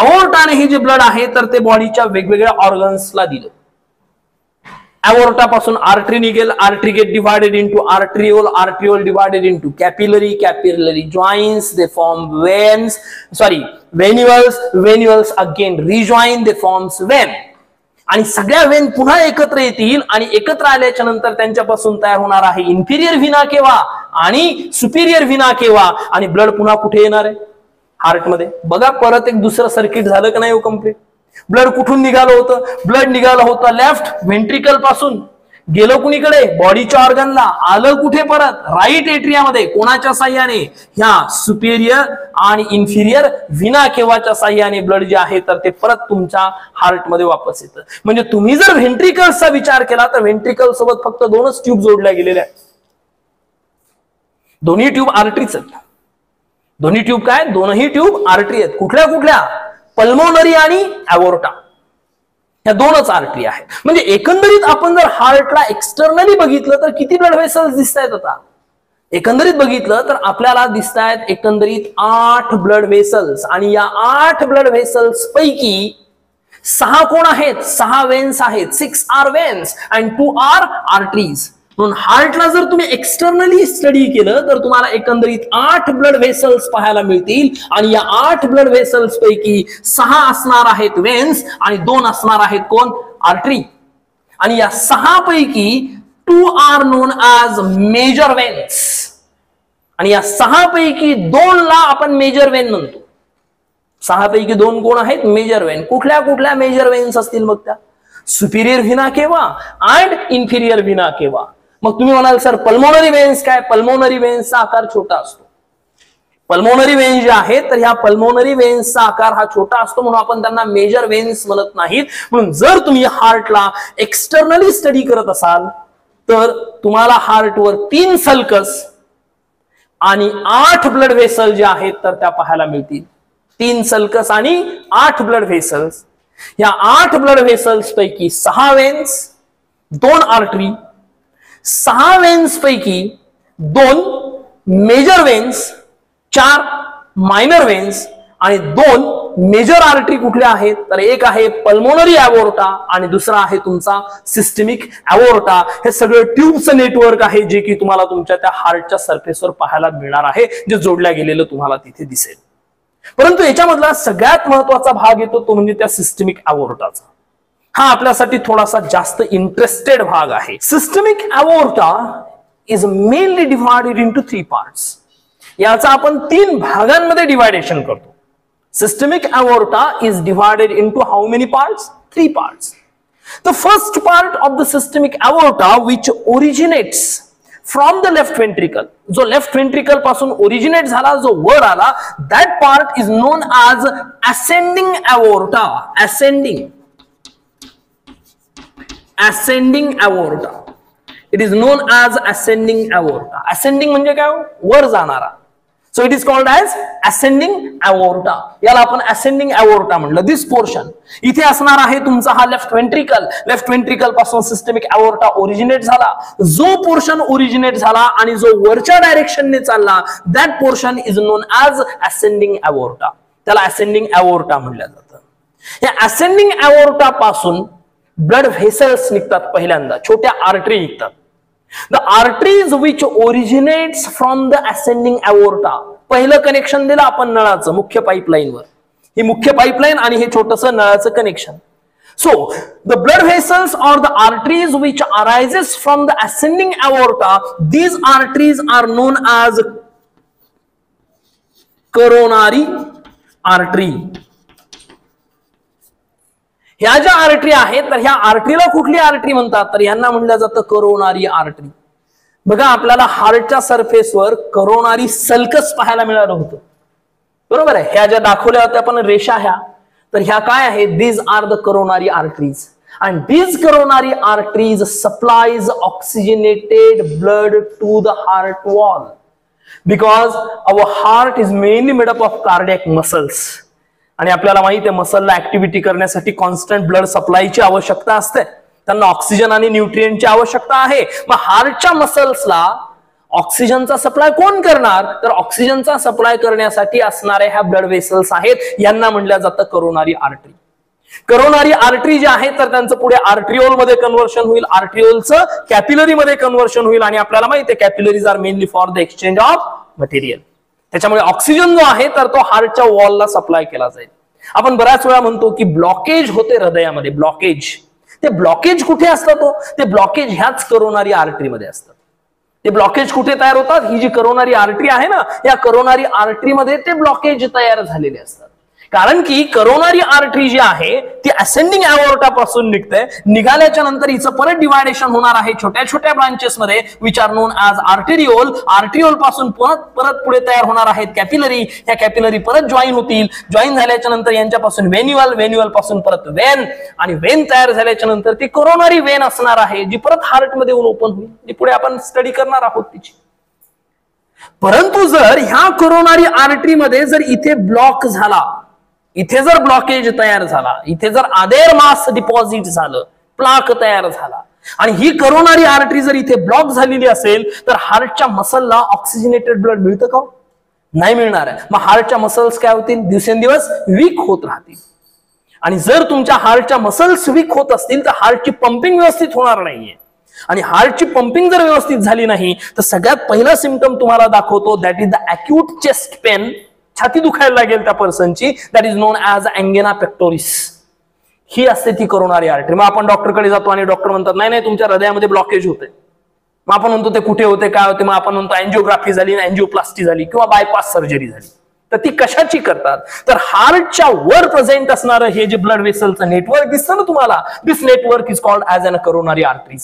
एओर्टाने हे जे ब्लड आहे तर ते बॉडीच्या वेगवेगळ्या ऑर्गन्सला दिलं. aortaपासून आर्टरी निघेल, artery get divided into arteriole, arteriole divided into capillary, capillary joins, they form veins, sorry venules, venules again rejoin, they forms vein. आणि सगळ्या वेन पुन्हा एकत्र येतील आणि एकत्र आल्याच्या नंतर त्यांच्यापासून तयार होणार आहे इन्फिरियर व्हेना केव्हा आणि सुपिरियर व्हेना केव्हा, आणि ब्लड पुन्हा कुठे येणार आहे हार्ट मध्ये. बघा परत एक दुसरं सर्किट झालं की नाही हो कंप्लीट. ब्लड कुठून निघालं होतं, ब्लड निघालं होतं लेफ्ट व्हेंट्रिकल पासून, गेलं कुणीकडे बॉडीच्या ऑर्गनला, आलं कुठे परत राईट एट्रियामध्ये, कोणाच्या साह्याने ह्या सुपिरियर आणि इन्फिरियर व्हेना केव्हाच्या साह्याने ब्लड जे आहे तर ते परत तुमच्या हार्टमध्ये वापस येतं. म्हणजे तुम्ही जर व्हेंट्रिकल्सचा विचार केला तर व्हेंट्रिकल सोबत फक्त दोनच ट्यूब जोडल्या गेलेल्या आहेत, दोन्ही ट्यूब आर्टरीच आहेत. दोन्ही ट्यूब काय, दोनही ट्यूब आर्टरी आहेत. कुठल्या कुठल्या, पल्मोनरी आणि अॅओर्टा, या दोनच आर्टरी आहेत. म्हणजे एकंदरीत आपण जर हार्टला एक्सटर्नली बघितलं तर किती ब्लड व्हेसल्स दिसतायत आता एकंदरीत बघितलं तर आपल्याला दिसतायत एकंदरीत 8 ब्लड व्हेसल्स. आणि या 8 ब्लड व्हेसल्स पैकी 6 कोण आहेत, 6 वेन्स आहेत, 6 are veins and 2 are arteries. म्हणून हार्टला जर तुम्ही एक्सटर्नली स्टडी केलं तर तुम्हाला एकंदरीत 8 ब्लड व्हेसल्स पाहायला मिळतील. आणि या 8 ब्लड व्हेसल्स पैकी 6 असणार आहेत वेन्स आणि 2 असणार आहेत कोण, आर्टरी. आणि या 6 पैकी 2 are known as major veins, आणि या 6 पैकी 2 ला आपण मेजर वेन म्हणतो. 6 पैकी 2 कोण आहेत, मेजर वेन. कुठल्या कुठल्या मेजर वेन्स असतील मग त्या, सुपिरियर व्हेना केव्हा अँड इन्फिरियर व्हेना केव्हा. मग तुम्ही म्हणाल सर पल्मोनरी वेन्स काय, पल्मोनरी वेन्सचा आकार छोटा असतो. पल्मोनरी वेन्स जे आहेत तर ह्या पल्मोनरी वेन्सचा आकार हा छोटा असतो म्हणून आपण त्यांना मेजर वेन्स म्हणत नाहीत. म्हणून जर तुम्ही हार्टला एक्सटर्नली स्टडी करत असाल तर तुम्हाला हार्टवर 3 सल्कस आणि 8 ब्लड व्हेसल जे आहेत तर त्या पाहायला मिळतील. 3 सल्कस आणि 8 ब्लड व्हेसल्स. या 8 ब्लड व्हेसल्स पैकी 6 वेन्स, 2 आर्टरी, 6 वेन्स पैकी 2 मेजर वेन्स, 4 मायनर वेन्स आणि 2 मेजर आर्टरी कुठल्या आहेत तर एक आहे पल्मोनरी अॅओर्टा आणि दुसरा आहे तुमचा सिस्टेमिक अॅओर्टा. हे सगळं ट्यूबचं नेटवर्क आहे जे की तुम्हाला तुमच्या त्या हार्टच्या सरफेसवर पाहायला मिळणार आहे, जे जोडल्या गेलेलं तुम्हाला तिथे दिसेल. परंतु याच्यामधला सगळ्यात महत्वाचा भाग येतो तो म्हणजे त्या सिस्टेमिक अॅओर्टाचा. हा आपल्यासाठी थोडासा जास्त इंटरेस्टेड भाग आहे. Systemic aorta is mainly divided into 3 parts. याचा आपण 3 भागांमध्ये डिव्हायडेशन करतो. Systemic aorta is divided into how many parts, 3 parts. The first part of the systemic aorta which originates from the left ventricle, जो लेफ्ट व्हेंट्रिकल पासून originate झाला, जो वर आला, that part is known as ascending aorta. Ascending aorta, it is known as ascending aorta. Ascending म्हणजे काय, वर जाणारा, सो it is called as ascending aorta. याला आपण असेंडिंग अॅओर्टा म्हटलं. दिस पोर्शन इथे असणार आहे तुमचा हा लेफ्ट व्हेंट्रिकल. लेफ्ट व्हेंट्रिकल पासून सिस्टमिक अॅओर्टा ओरिजिनेट झाला. जो पोर्शन ओरिजिनेट झाला आणि जो वरच्या डायरेक्शनने चालला that portion is known as ascending aorta. त्याला असेंडिंग अॅओर्टा म्हटलं जातं. या असेंडिंग अॅओर्टा पासून ब्लड व्हेसल्स निघतात, पहिल्यांदा छोट्या आर्टरी निघतात. The arteries which originates from the ascending aorta. पहिलं कनेक्शन दिलं आपण नळाचं, मुख्य पाईपलाईनवर. ही मुख्य पाईपलाईन आणि हे छोटंसं नळाचं connection. So the blood vessels or the arteries which arises from the ascending aorta, these arteries are known as coronary artery. ह्या ज्या आर्टरी आहेत तर ह्या आर्टरीला कुठली आर्टरी म्हणतात तर यांना म्हणलं जातं करोनारी आर्टरी. बघा आपल्याला हार्टच्या सरफेसवर करोनारी सल्कस पाहायला मिळालं होतं, बरोबर आहे. ह्या ज्या दाखवल्या होत्या आपण रेषा, ह्या तर ह्या काय आहेत, these are the coronary arteries. And these coronary arteries supplies oxygenated blood to the heart wall, because our heart is mainly made up of cardiac muscles. आणि आपल्याला माहित आहे मसलला ऍक्टिव्हिटी करण्यासाठी कॉन्स्टंट ब्लड सप्लायची आवश्यकता असते, त्यांना ऑक्सिजन आणि न्यूट्रिएंटची आवश्यकता आहे. मग हार्टच्या मसल्सला ऑक्सिजनचा सप्लाय कोण करणार तर ऑक्सिजनचा सप्लाय करण्यासाठी असणारे ह्या ब्लड व्हेसल्स आहेत, यांना म्हटल्या जातं करोनारी आर्टरी. करोनारी आर्टरी जे आहेत तर त्यांचं पुढे आर्ट्रिओल मध्ये कन्व्हर्शन होईल, आर्ट्रिओलचं कॅपिलरी मध्ये कन्व्हर्शन होईल आणि आपल्याला माहिती आहे capillaries are mainly for the exchange of material. त्याच्यामुळे ऑक्सिजन जो आहे तर तो हार्टच्या वॉलला सप्लाय केला जाईल. आपण बऱ्याच वेळा म्हणतो की ब्लॉकेज होते हृदयामध्ये, ब्लॉकेज, ते ब्लॉकेज कुठे असतं तो ते ब्लॉकेज ह्याच करोनारी आर्टरी मध्ये असतं. ते ब्लॉकेज कुठे तयार होतात, ही जी करोनारी आर्टरी आहे ना या करोनारी आर्टरी मध्ये ते ब्लॉकेज तयार झालेले असतात. कारण की करोनारी आर्टरी जी आहे ती असेंडिंग एओर्टा पासून निघते, निघाल्याच्या नंतर हिचं परत डिव्हायडेशन होणार आहे छोट्या छोट्या ब्रांचेस मध्ये which are known as arteriole. Arteriole पासून परत पुढे तयार होणार आहेत कॅपिलरी, या कॅपिलरी परत जॉईन होतील, जॉईन झाल्याच्या नंतर यांच्यापासून व्हेन्युअल, व्हेन्युअल पासून परत व्हेन आणि व्हेन तयार झाल्याच्या नंतर ती कोरोनरी व्हेन असणार आहे जी परत हार्टमध्ये येऊन ओपन होईल, जी पुढे आपण स्टडी करणार आहोत तिची. परंतु जर ह्या कोरोनरी आर्टरी मध्ये जर इथे ब्लॉक झाला, इथे जर ब्लॉकेज तयार झाला, इथे जर आधेर मास डिपॉझिट झालं, प्लाक तयार झाला आणि ही करोनारी आर्टरी जर इथे ब्लॉक झालेली असेल तर हार्टच्या मसलला ऑक्सिजनेटेड ब्लड मिळतं का? नाही मिळणार आहे. मग हार्टच्या मसल्स काय होतील, दिवसेंदिवस वीक होत राहतील. आणि जर तुमच्या हार्टच्या मसल्स वीक होत असतील तर हार्टची पंपिंग व्यवस्थित होणार नाहीये. आणि हार्टची पंपिंग जर व्यवस्थित झाली नाही तर सगळ्यात पहिला सिम्पटम तुम्हाला दाखवतो, that is the acute chest pain, छाती दुखायला लागेल त्या पर्सनची, दॅट इज नोन ॲज अँगेना पेक्टोरिस. ही असते ती कोरोनरी आर्टरी. मग आपण डॉक्टरकडे जातो आणि डॉक्टर म्हणतात नाही नाही तुमच्या हृदयामध्ये ब्लॉकेज होते. मग आपण म्हणतो ते कुठे होते, काय होते, मग आपण म्हणतो अँजिओग्राफी झाली, अँजिओप्लास्टी झाली किंवा बायपास सर्जरी झाली. तर ती कशाची करतात, तर हार्टच्या वर प्रेझेंट असणारं हे जे ब्लड वेसलचं नेटवर्क दिसतं ना तुम्हाला, this network is called as an coronary arteries.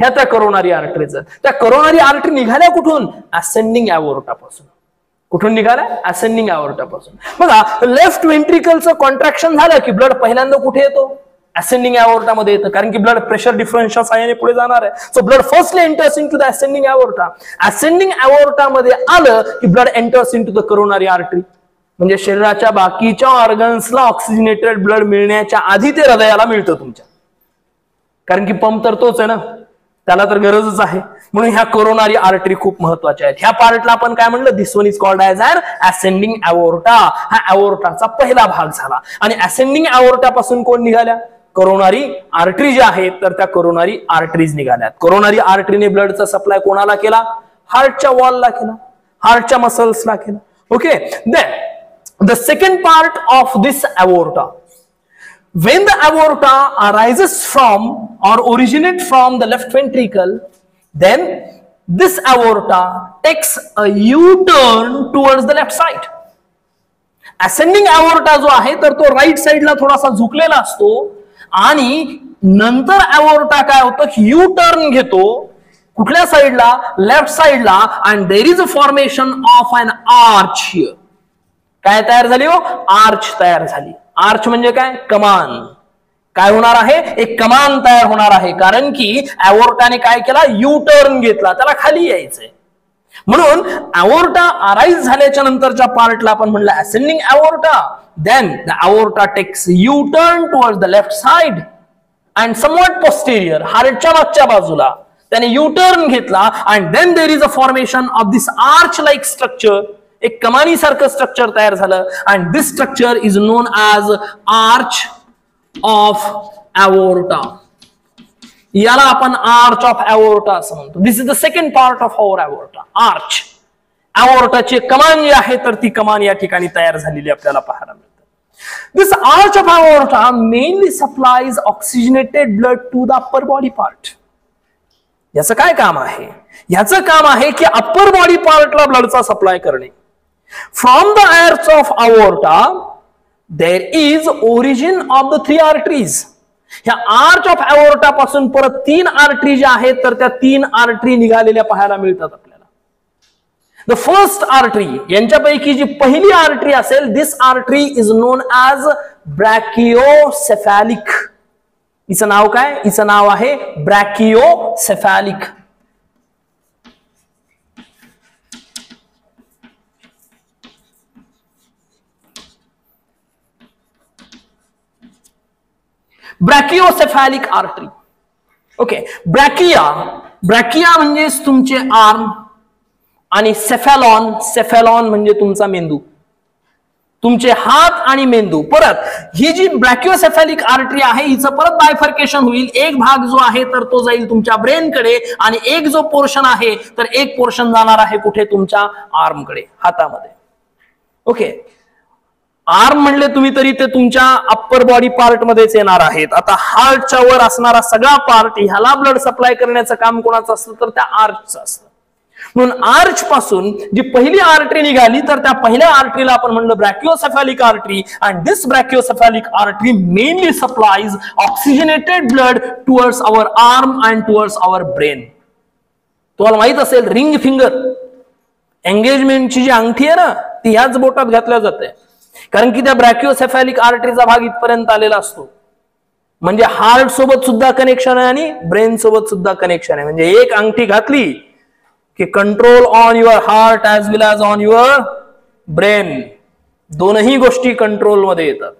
ह्या त्या कोरोनरी आर्टरीज, त्या कोरोनरी आर्टरी निघाल्या कुठून, असेंडिंग एओर्टापासून. कुठून निघाला, असेंडिंग एओर्टापासून. बघा लेफ्ट व्हेंट्रिकलचं कॉन्ट्रॅक्शन झालं की ब्लड पहिल्यांदा कुठे येतो, असेंडिंग एओर्टामध्ये येतं. कारण की ब्लड प्रेशर डिफरन्सच्या साह्याने पुढे जाणार आहे. So blood firstly enters into the ascending aorta. Ascending एओर्टामध्ये आलं की blood enters into the coronary artery. म्हणजे शरीराच्या बाकीच्या ऑर्गन्सला ऑक्सिजनेटेड ब्लड मिळण्याच्या आधी ते हृदयाला मिळतं तुमच्या. कारण की पंप तर तोच आहे ना, त्याला तर गरजच आहे. म्हणून ह्या कोरोनरी आर्टरी खूप महत्वाच्या आहेत. ह्या पार्टला आपण काय म्हणलं, this one is called as an ascending aorta. हा एओर्टाचा पहिला भाग झाला. आणि असेंडिंग एओर्टा पासून कोण निघाल्या, कोरोनरी आर्टरी ज्या आहेत तर त्या कोरोनरी आर्टरीज निघाल्यात. कोरोनरी आर्टरीने ब्लडचा सप्लाय कोणाला केला, हार्टच्या वॉलला केला, हार्टच्या मसल्सला केला. Okay, then the second part of this aorta. When the aorta arises from or originates from the left ventricle, then this aorta takes a U-turn towards the left side. Ascending aorta जो आहे तर तो right side ला थोडासा झुकलेला असतो आणि नंतर aorta काय होतं, U-turn घेतो कुठल्या साइडला, लेफ्ट साइडला. and there is a formation of an arch here. काय तयार झाली हो, आर्च तयार झाली. आर्च म्हणजे काय, कमान. काय होणार आहे, एक कमान तयार होणार आहे. कारण की एओर्टाने काय केला, यू टर्न घेतला, त्याला खाली यायचंय. म्हणून एओर्टा अराइज झाल्याच्या नंतरच्या पार्टला आपण म्हणलं ascending aorta. Then the aorta takes U turn towards the left side and somewhat posterior, हार्टच्या मागच्या बाजूला त्याने यू टर्न घेतला. And then there is a formation of this arch like structure, एक कमानी सारखं स्ट्रक्चर तयार झालं. And this structure is known as arch of aorta. याला आपण आर्च ऑफ एओर्टा असं म्हणतो. This is the second part of our aorta, arch. एओर्टाची कमान जी आहे तर ती कमान या ठिकाणी तयार झालेली आपल्याला पाहायला मिळते. This arch of aorta mainly supplies oxygenated blood to the upper body part. याचं काय काम आहे, याचं काम आहे की अपर बॉडी पार्टला ब्लडचा सप्लाय करणे. From the arch of aorta there is origin of the three arteries. ह्या आर्च ऑफ एओर्टा पासून परत तीन आर्टरी ज्या आहेत तर त्या तीन आर्टरी निघालेल्या पाहायला मिळतात आपल्याला. द फर्स्ट आर्टरी, यांच्यापैकी जी पहिली आर्टरी असेल, this artery is known as brachiocephalic. हिचं नाव काय, हिचं नाव आहे brachiocephalic. Brachiocephalic artery. Okay, brachia, brachia म्हणजेच तुमचे आर्म आणि सेफॅलॉन, सेफॅलॉन म्हणजे तुमचा मेंदू. तुमचे हात आणि मेंदू परत ही जी ब्रॅकिओसेफॅलिक आर्टरी आहे हिचं परत बायफर्केशन होईल एक भाग जो आहे तर तो जाईल तुमच्या ब्रेन कडे आणि एक जो पोर्शन आहे तर एक पोर्शन जाणार आहे कुठे तुमच्या आर्म कडे हातामध्ये ओके आर्म म्हणले तुम्ही तरी ते तुमच्या अप्पर बॉडी पार्ट मध्येच येणार आहेत आता हार्टच्या वर असणारा सगळा पार्ट ह्याला ब्लड सप्लाय करण्याचं काम कोणाचं असतं तर त्या आर्चचं असतं म्हणून आर्च पासून जी पहिली आर्टरी निघाली तर त्या पहिल्या आर्टरीला आपण म्हणलं brachiocephalic artery and this brachiocephalic artery mainly supplies oxygenated blood towards our arm and towards our brain तुम्हाला माहित असेल रिंग फिंगर एंगेजमेंटची जी अंगठी आहे ना ती ह्याच बोटात घातल्या जाते कारण की त्या ब्रॅकिओसेफॅलिक आर्टरीचा भाग इथपर्यंत आलेला असतो म्हणजे हार्ट सोबत सुद्धा कनेक्शन आहे आणि ब्रेन सोबत सुद्धा कनेक्शन आहे म्हणजे एक अंगठी घातली कि control on your heart as well as on your brain दोनों गोष्टी कंट्रोल मध्ये येतात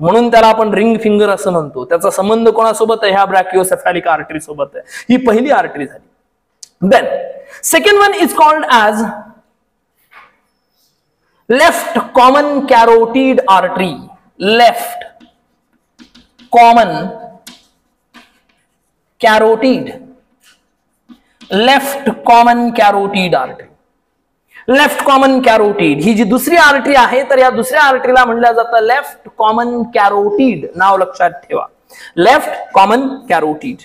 म्हणून त्याला आपण रिंग फिंगर असं म्हणतो त्याचा संबंध कोणासोबत आहे ह्या ब्रॅकिओसेफॅलिक आर्टरी सोबत आहे ही पहिली आर्टरी झाली then second one is called as left common carotid artery left common carotid left common carotid artery left common carotid ही जी दुसरी आर्टरी आहे तर या दुसऱ्या आर्टरीला म्हटलं जातं लेफ्ट कॉमन कॅरोटिड नाव लक्षात ठेवा left common carotid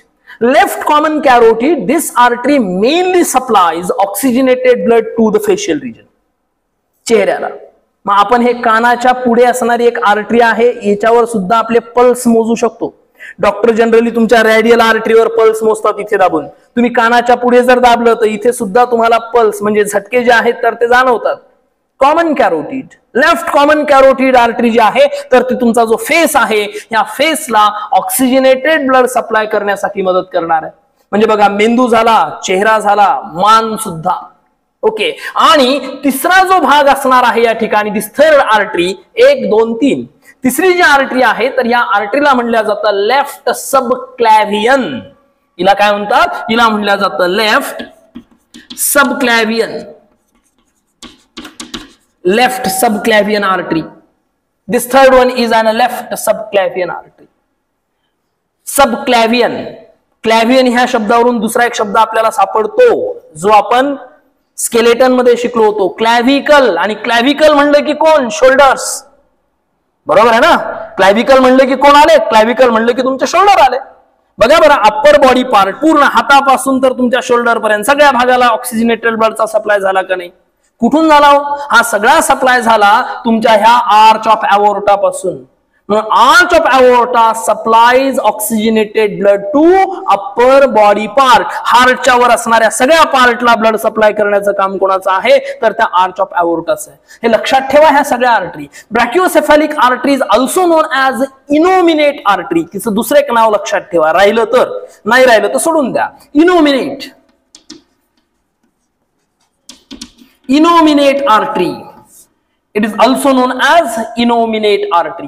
left common carotid this artery mainly supplies oxygenated blood to the facial region चेहऱ्याला मग आपण हे कानाच्या पुढे असणारी एक आर्टरी आहे याच्यावर सुद्धा आपले पल्स मोजू शकतो डॉक्टर जनरली तुमच्या रेडियल आर्टरीवर पल्स मोजतात इथे दाबून तुम्ही कानाच्या पुढे जर दाबलं तर इथे सुद्धा तुम्हाला पल्स म्हणजे झटके जे आहेत तर ते जाणवतात common carotid left common carotid artery जी आहे तर ती तुमचा जो फेस आहे या फेसला ऑक्सिजनेटेड ब्लड सप्लाय करण्यासाठी मदत करणार आहे म्हणजे बघा मेंदू झाला चेहरा झाला मान सुद्धा ओके आणि तिसरा जो भाग असणार आहे या ठिकाणी दिस थर्ड आर्टरी 1 2 3 तिसरी जी आर्टरी आहे तर या आर्टरीला म्हटलं जातं लेफ्ट सबक्लॅव्हियन हिला काय म्हणतात हिला म्हटलं जातं left subclavian artery this third one is an left subclavian artery subclavian clavian ह्या शब्दावरून दुसरा एक शब्द आपल्याला सापडतो जो आपण स्केलेटन मध्ये शिकलो होतो क्लॅव्हिकल आणि क्लॅव्हिकल म्हणलं की कोण शोल्डर्स बरोबर आहे ना क्लॅव्हिकल म्हणलं की कोण आले क्लॅव्हिकल म्हणलं की तुमचे शोल्डर आले बघा बरं अप्पर बॉडी पार्ट पूर्ण हातापासून तर तुमच्या शोल्डर पर्यंत सगळ्या भागाला ऑक्सिजनेटेड ब्लडचा सप्लाय झाला का नाही कुठून झाला हा सगळा सप्लाय झाला तुमच्या ह्या आर्च ऑफ एओर्टा पासून arch of aorta supplies oxygenated blood to upper body part हार्टच्या वर असणाऱ्या सगळ्या पार्टला ब्लड सप्लाय करण्याचं काम कोणाचं आहे तर त्या आर्च ऑफ एओर्टाचं आहे हे लक्षात ठेवा ह्या सगळ्या artery brachiocephalic artery is also known as innominate artery तिचं दुसरं एक नाव लक्षात ठेवा राहिलं तर नाही राहिलं तर सोडून द्या innominate innominate artery it is also known as innominate artery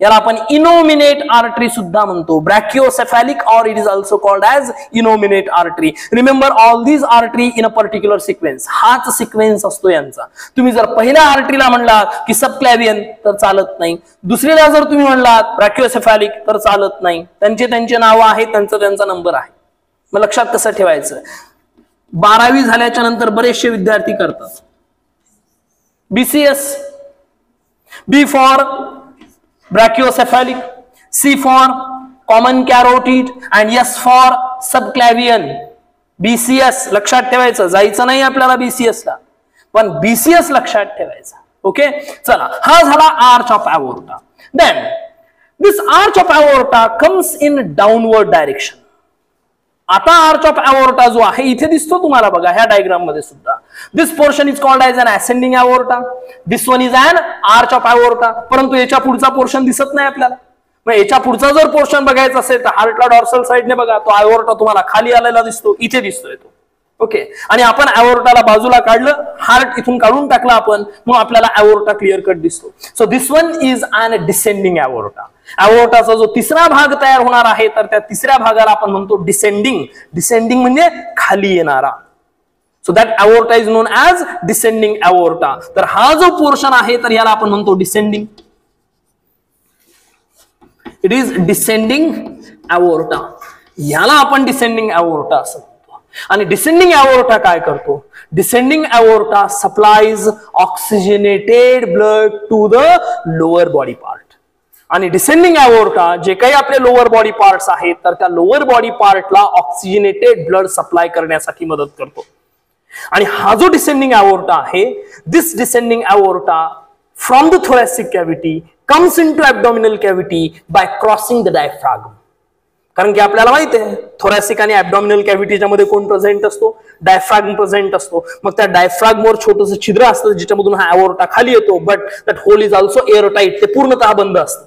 याला आपण इनोमिनेट आर्टरी सुद्धा म्हणतो ब्रॅकिओसेफॅलिक और it is also called as innominate artery remember all these artery in a particular sequence हाच सिक्वेन्स असतो यांचा तुम्ही जर पहिल्या आर्टरीला म्हणलात की सबक्लॅव्हियन तर चालत नाही दुसरीला जर तुम्ही म्हणलात ब्रॅकिओसेफॅलिक तर चालत नाही त्यांचे त्यांचे नाव आहेत त्यांचा त्यांचा नंबर आहे मग लक्षात कसं ठेवायचं बारावी झाल्याच्या नंतर बरेचसे विद्यार्थी करतात BCS B for brachiocephalic, C for common carotid and S for subclavian, BCS लक्षात ठेवायचं जायचं नाही आपल्याला BCS ला पण BCS लक्षात ठेवायचं ओके चला हा झाला arch of aorta then this arch of aorta comes in downward direction आता आर्च ऑफ एओर्टा जो आहे इथे दिसतो तुम्हाला बघा ह्या डायग्राम मध्ये सुद्धा this portion is called as an ascending aorta this one is an arch of aorta परंतु याच्या पुढचा पोर्शन दिसत नाही आपल्याला मग याच्या पुढचा जर पोर्शन बघायचा असेल तर हार्टला डॉर्सल साइडने बघा तो एओर्टा तुम्हाला खाली आलेला दिसतो इथे दिसतोय तो ओके आणि आपण एओर्टाला बाजूला काढलं हार्ट इथून काढून टाकला आपण मग आपल्याला एओर्टा क्लिअर कट दिसतो so this one is an descending aorta एओर्टाचा जो तिसरा भाग तयार होणार आहे तर त्या तिसऱ्या भागाला आपण म्हणतो डिसेंडिंग डिसेंडिंग म्हणजे खाली येणारा So that aorta is known as descending aorta. तर हा जो पोर्शन आहे तर याला आपण म्हणतो descending. It is descending aorta. याला आपण descending aorta असं म्हणतो. आणि descending aorta काय करतो? Descending aorta supplies oxygenated blood to the lower body part. आणि descending aorta जे काही आपले लोअर बॉडी पार्ट्स आहेत तर त्या लोअर बॉडी पार्टला ऑक्सिजनेटेड ब्लड सप्लाय करण्यासाठी मदत करतो. आणि हा जो डिसेंडिंग एओर्टा आहे, this descending aorta from the thoracic cavity comes into abdominal cavity by crossing the diaphragm. कारण की आपल्याला माहिती आहे थोरॅसिक आणि एब्डोमिनल कैविटीच्या मध्ये कोण प्रेझेंट असतो? डायफ्रागम प्रेझेंट असतो. मग त्या डायफ्रागमवर छोटंसं छिद्र असतं ज्याच्यामधून हा एओर्टा खाली येतो, but that whole is also airtight. ते पूर्णतः बंद असतं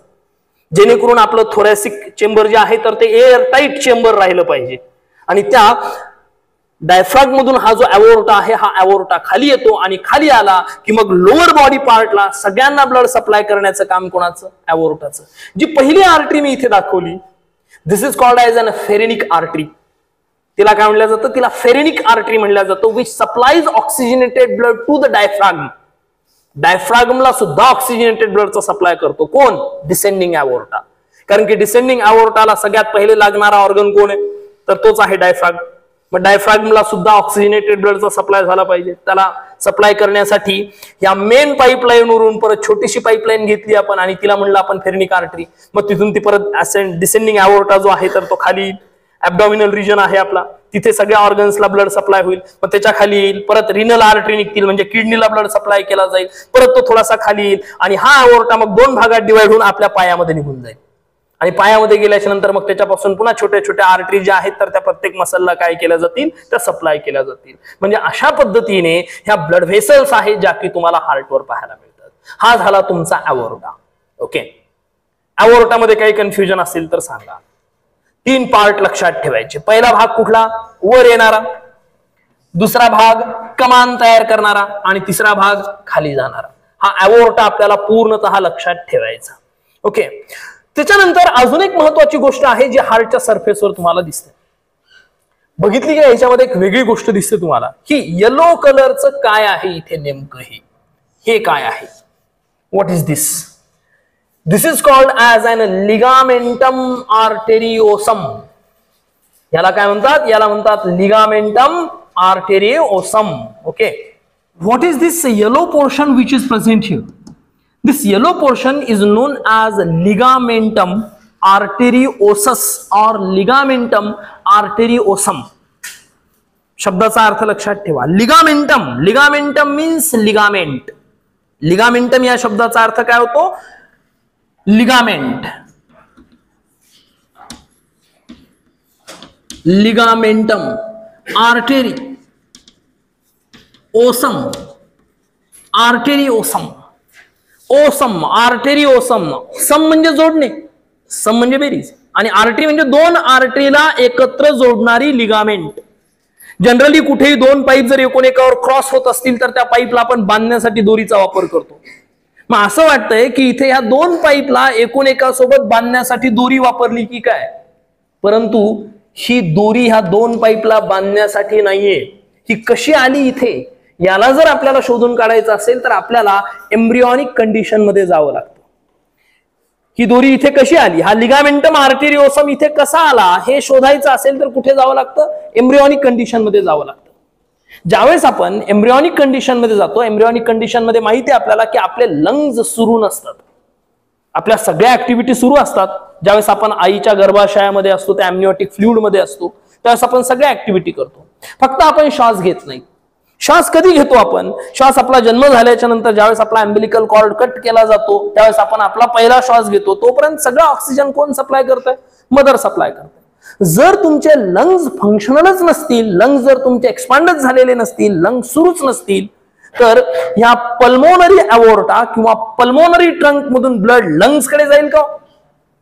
जेणेकरून आपलं थोरॅसिक चेंबर जे आहे तर ते एअरटाइट चेंबर राहिलं पाहिजे. आणि त्या डायफ्रागम मधून हा जो एओर्टा आहे हा एओर्टा खाली येतो आणि खाली आला की मग लोअर बॉडी पार्टला सगळ्यांना ब्लड सप्लाय करण्याचं काम कोणाचं? एओर्टाचं. जी पहिली आर्टरी मी इथे दाखवली, this is called as an phrenic artery. तिला काय म्हटलं जातं? तिला फेरेनिक आर्टरी म्हटलं जातं, which supplies oxygenated blood to the diaphragm. डायफ्रागमला सुद्धा ऑक्सिजनेटेड ब्लडचा सप्लाय करतो कोण? Descending aorta. कारण की डिसेंडिंग एओर्टाला सगळ्यात पहिले लागणारा ऑर्गन कोण आहे? तर तोच आहे डायफ्रागम. मग डायफ्रागमला सुद्धा ऑक्सिजनेटेड ब्लडचा सप्लाय झाला पाहिजे. त्याला सप्लाय करण्यासाठी या मेन पाईपलाईनवरून परत छोटीशी पाईपलाईन घेतली आपण आणि तिला म्हणलं आपण फेरेनिक आर्टरी. मग तिथून ती परत डिसेंडिंग एओर्टा जो आहे तर तो खाली ॲब्डोमिनल रिजन आहे आपला, तिथे सगळ्या ऑर्गन्सला ब्लड सप्लाय होईल. मग त्याच्या खाली येईल परत रिनल आर्टरी निघतील म्हणजे किडनीला ब्लड सप्लाय केला जाईल. परत तो थोडासा खाली येईल आणि हा एओर्टा मग दोन भागात डिवाइड होऊन आपल्या पायामध्ये निघून जाईल. आणि पायामध्ये गेल्याच्या नंतर मग त्याच्यापासून पुन्हा छोट्या छोट्या आर्टरी ज्या आहेत तर त्या प्रत्येक मसलला काय केल्या जातील? त्या सप्लाय केल्या जातील. म्हणजे अशा पद्धतीने ह्या ब्लड व्हेसल्स आहेत ज्या की तुम्हाला हार्टवर पाहायला मिळतात. हा झाला तुमचा एओर्टा. ओके, एओर्टामध्ये काही कन्फ्युजन असेल तर सांगा. तीन पार्ट लक्षात ठेवायचे. पहिला भाग कुठला? वर येणारा. दुसरा भाग कमान तयार करणारा आणि तिसरा भाग खाली जाणारा. हा एओर्टा आपल्याला पूर्णतः लक्षात ठेवायचा. ओके, त्याच्यानंतर अजून एक महत्वाची गोष्ट आहे जी हार्टच्या सरफेसवर तुम्हाला दिसते. बघितली की याच्यामध्ये एक वेगळी गोष्ट दिसते तुम्हाला. ही येलो कलरचं काय आहे इथे नेमकं? हे काय आहे? What is this? This is called as an ligamentum arteriosum. याला काय म्हणतात? याला म्हणतात ligamentum arteriosum. Okay, what is this yellow portion which is present here? This yellow portion is known as ligamentum arteriosus or ligamentum arteriosum. शब्दाचा अर्थ लक्षात ठेवा. Ligamentum, ligamentum means ligament. Ligamentum या शब्दाचा अर्थ काय होतो? Ligament. Ligamentum arteriosum, arteriosum. ओसम, आर्टेरिओसम. सम म्हणजे जोडणे, सम म्हणजे बेरीज, आणि आर्टरी म्हणजे दोन आर्टरीला एकत्र जोडणारी लिगामेंट. जनरली कुठेही दोन पाईप जर एकावर क्रॉस होत असतील तर त्या पाईपला आपण बांधण्यासाठी दोरीचा वापर करतो. मग असं वाटतंय की इथे ह्या दोन पाईपला एकूण एकासोबत बांधण्यासाठी दोरी वापरली की काय, परंतु ही दोरी ह्या दोन पाईपला बांधण्यासाठी नाहीये. ही कशी आली इथे याला जर आपल्याला शोधून काढायचं असेल तर आपल्याला एम्ब्रियोनिक कंडिशन मध्ये जावं लागतं. ही दोरी इथे कशी आली, हा लिगामेंटम आर्टेरिओसम इथे कसा आला हे शोधायचं असेल तर कुठे जावं लागतं? एम्ब्रियोनिक कंडिशन मध्ये जावं लागतं. ज्यावेळेस आपण एम्ब्रियोनिक कंडिशन मध्ये जातो, एम्ब्रियोनिक कंडिशन मध्ये माहिती आहे आपल्याला की आपले लंग्ज सुरू नसतात, आपल्या सगळ्या ऍक्टिव्हिटी सुरू असतात. ज्यावेळेस आपण आईच्या गर्भाशयामध्ये असतो, त्या एम्नियोटिक फ्लुइड मध्ये असतो, त्यावेळेस आपण सगळ्या ऍक्टिव्हिटी करतो. फक्त आपण श्वास घेत नाही. श्वास कधी घेतो आपण? श्वास आपला जन्म झाल्याच्या नंतर ज्यावेळेस आपला अम्बिलिकल कॉर्ड कट केला जातो त्यावेळेस आपण आपला पहिला श्वास घेतो. तोपर्यंत सगळा ऑक्सिजन कोण सप्लाय करतंय? मदर सप्लाय करते. जर तुमचे लंग्स फंक्शनलच नसतील, लंग्स जर तुमचे एक्सपांडच झालेले नसतील, लंग्स सुरूच नसतील, तर ह्या पल्मोनरी एओर्टा किंवा पल्मोनरी ट्रंक मधून ब्लड लंग्स कडे जाईल का?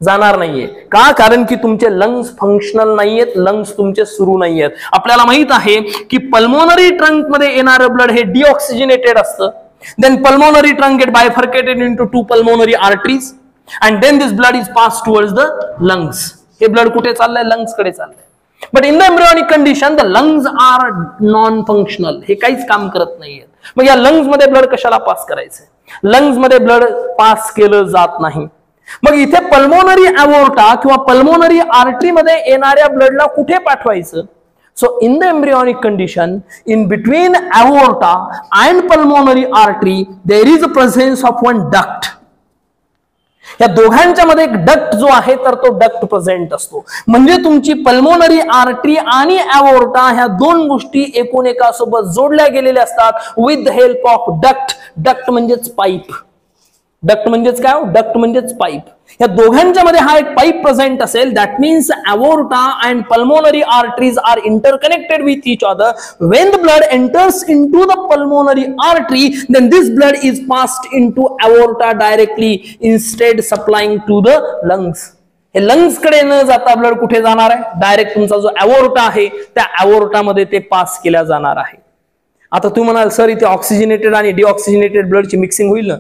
जाणार नाहीये. का? कारण की तुमचे लंग्स फंक्शनल नाहीयेत, लंग्स तुमचे सुरू नाहीयेत. आपल्याला माहित आहे की पल्मोनरी ट्रंक मध्ये येणारं ब्लड हे डिऑक्सिजनेटेड असतं. Then pulmonary trunk get bifurcated into two pulmonary arteries and then this blood is pass towards the lungs. हे ब्लड कुठे चाललंय? लंग्स कडे चाललंय. But in the embryonic condition the lungs are non functional, हे काहीच काम करत नाहीये. मग या लंग्स मध्ये ब्लड कशाला पास करायचे? लंग्स मध्ये ब्लड पास केलं जात नाही. मग इथे पल्मोनरी एओर्टा किंवा पल्मोनरी आर्टरी मध्ये येणाऱ्या ब्लडला कुठे पाठवायचं? So in the embryonic condition, in between aorta and pulmonary artery, there is a presence of one duct. या दोघांच्या मध्ये एक डक्ट जो आहे तर तो डक्ट प्रेझेंट असतो. म्हणजे तुमची पल्मोनरी आर्टरी आणि एओर्टा ह्या दोन गोष्टी एकूण एका सोबत जोडल्या गेलेल्या असतात with the help of duct. Duct म्हणजेच पाईप. डक्ट म्हणजेच काय? डक्ट म्हणजेच पाईप. या दोघांच्या मध्ये हा एक पाईप प्रेझेंट असेल. That means aorta and pulmonary arteries are interconnected with each other. When the blood enters into the pulmonary artery then this blood is passed into aorta directly instead supplying to the lungs. हे lungs कडे न जाता blood कुठे जाणार आहे? Direct तुमचा जो aorta आहे त्या एओर्टामध्ये ते पास केला जाणार आहे. आता तू म्हणाल सर इथे ऑक्सिजनेटेड आणि डिऑक्सिजनेटेड ब्लडची मिक्सिंग होईल ना?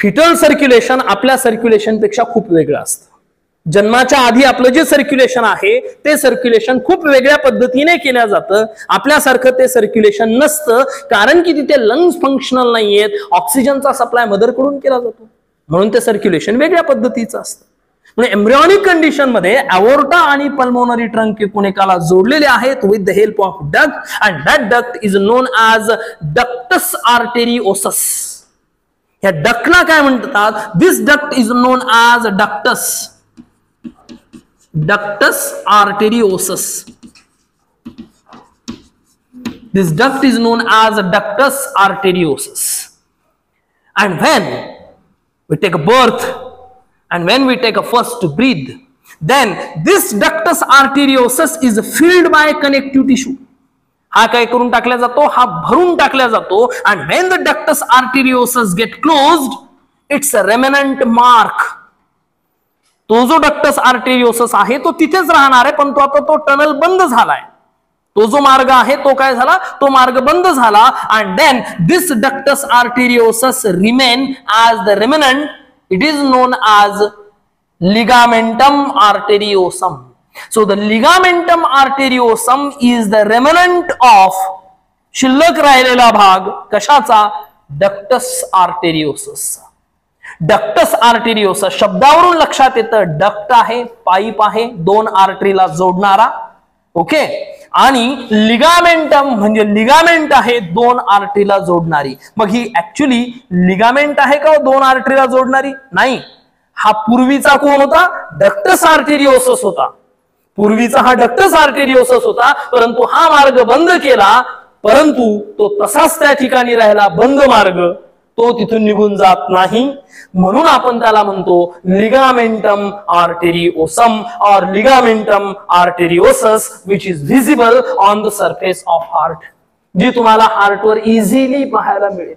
फिटल सर्क्युलेशन आपल्या सर्क्युलेशन पेक्षा खूप वेगळं असतं. जन्माच्या आधी आपलं जे सर्क्युलेशन आहे ते सर्क्युलेशन खूप वेगळ्या पद्धतीने केलं जातं. आपल्यासारखं ते सर्क्युलेशन नसतं कारण की तिथे लंग्स फंक्शनल नाहीयेत. ऑक्सिजनचा सप्लाय मदरकडून केला जातो म्हणून ते सर्क्युलेशन वेगळ्या पद्धतीचं असतं. म्हणजे एम्ब्रियोनिक कंडिशन मध्ये एओर्टा आणि पल्मोनरी ट्रंक एकूण एकाला जोडलेले आहेत with the help of duct and that duct is known as ductus arteriosus. या डक्टला काय म्हणतात? This duct is known as ductus ductus arteriosus. This duct is known as ductus arteriosus. And when we take a birth and when we take a first breath then this ductus arteriosus is filled by connective tissue. हा काय करून टाकला जातो? हा भरून टाकला जातो. And when the ductus arteriosus get closed it's a remnant mark. तो जो डक्टस आर्टेरिओसस आहे तो तिथेच राहणार आहे पण तो आता तो टनल बंद झालाय. तो जो मार्ग आहे तो काय झाला? तो मार्ग बंद झाला. And then this ductus arteriosus remain as the remnant. It is known as ligamentum arteriosum. So the ligamentum arteriosum is the remnant of शिल्लक राहिलेला भाग कशाचा? ductus arteriosus. ductus arteriosus शब्दावरून लक्षात येतं डक्ट आहे, पाईप आहे, दोन आर्टरीला जोडणारा. ओके. आणि लिगामेंटम म्हणजे लिगामेंट आहे दोन आर्टरीला जोडणारी. मग ही ऍक्च्युली लिगामेंट आहे का दोन आर्टरीला जोडणारी? नाही. हा पूर्वीचा कोण होता? डक्टस आर्टेरिओसस होता. पूर्वीचा हा डक्टस आर्टेरिओसस होता परंतु हा मार्ग बंद केला. परंतु तो तसाच त्या ठिकाणी राहिला बंद मार्ग. तो तिथून निघून जात नाही म्हणून आपण त्याला म्हणतो लिगामेंटम आर्टेरिओसम और ligamentum arteriosus which is visible on the surface of heart. जी तुम्हाला हार्टवर इझिली पाहायला मिळेल.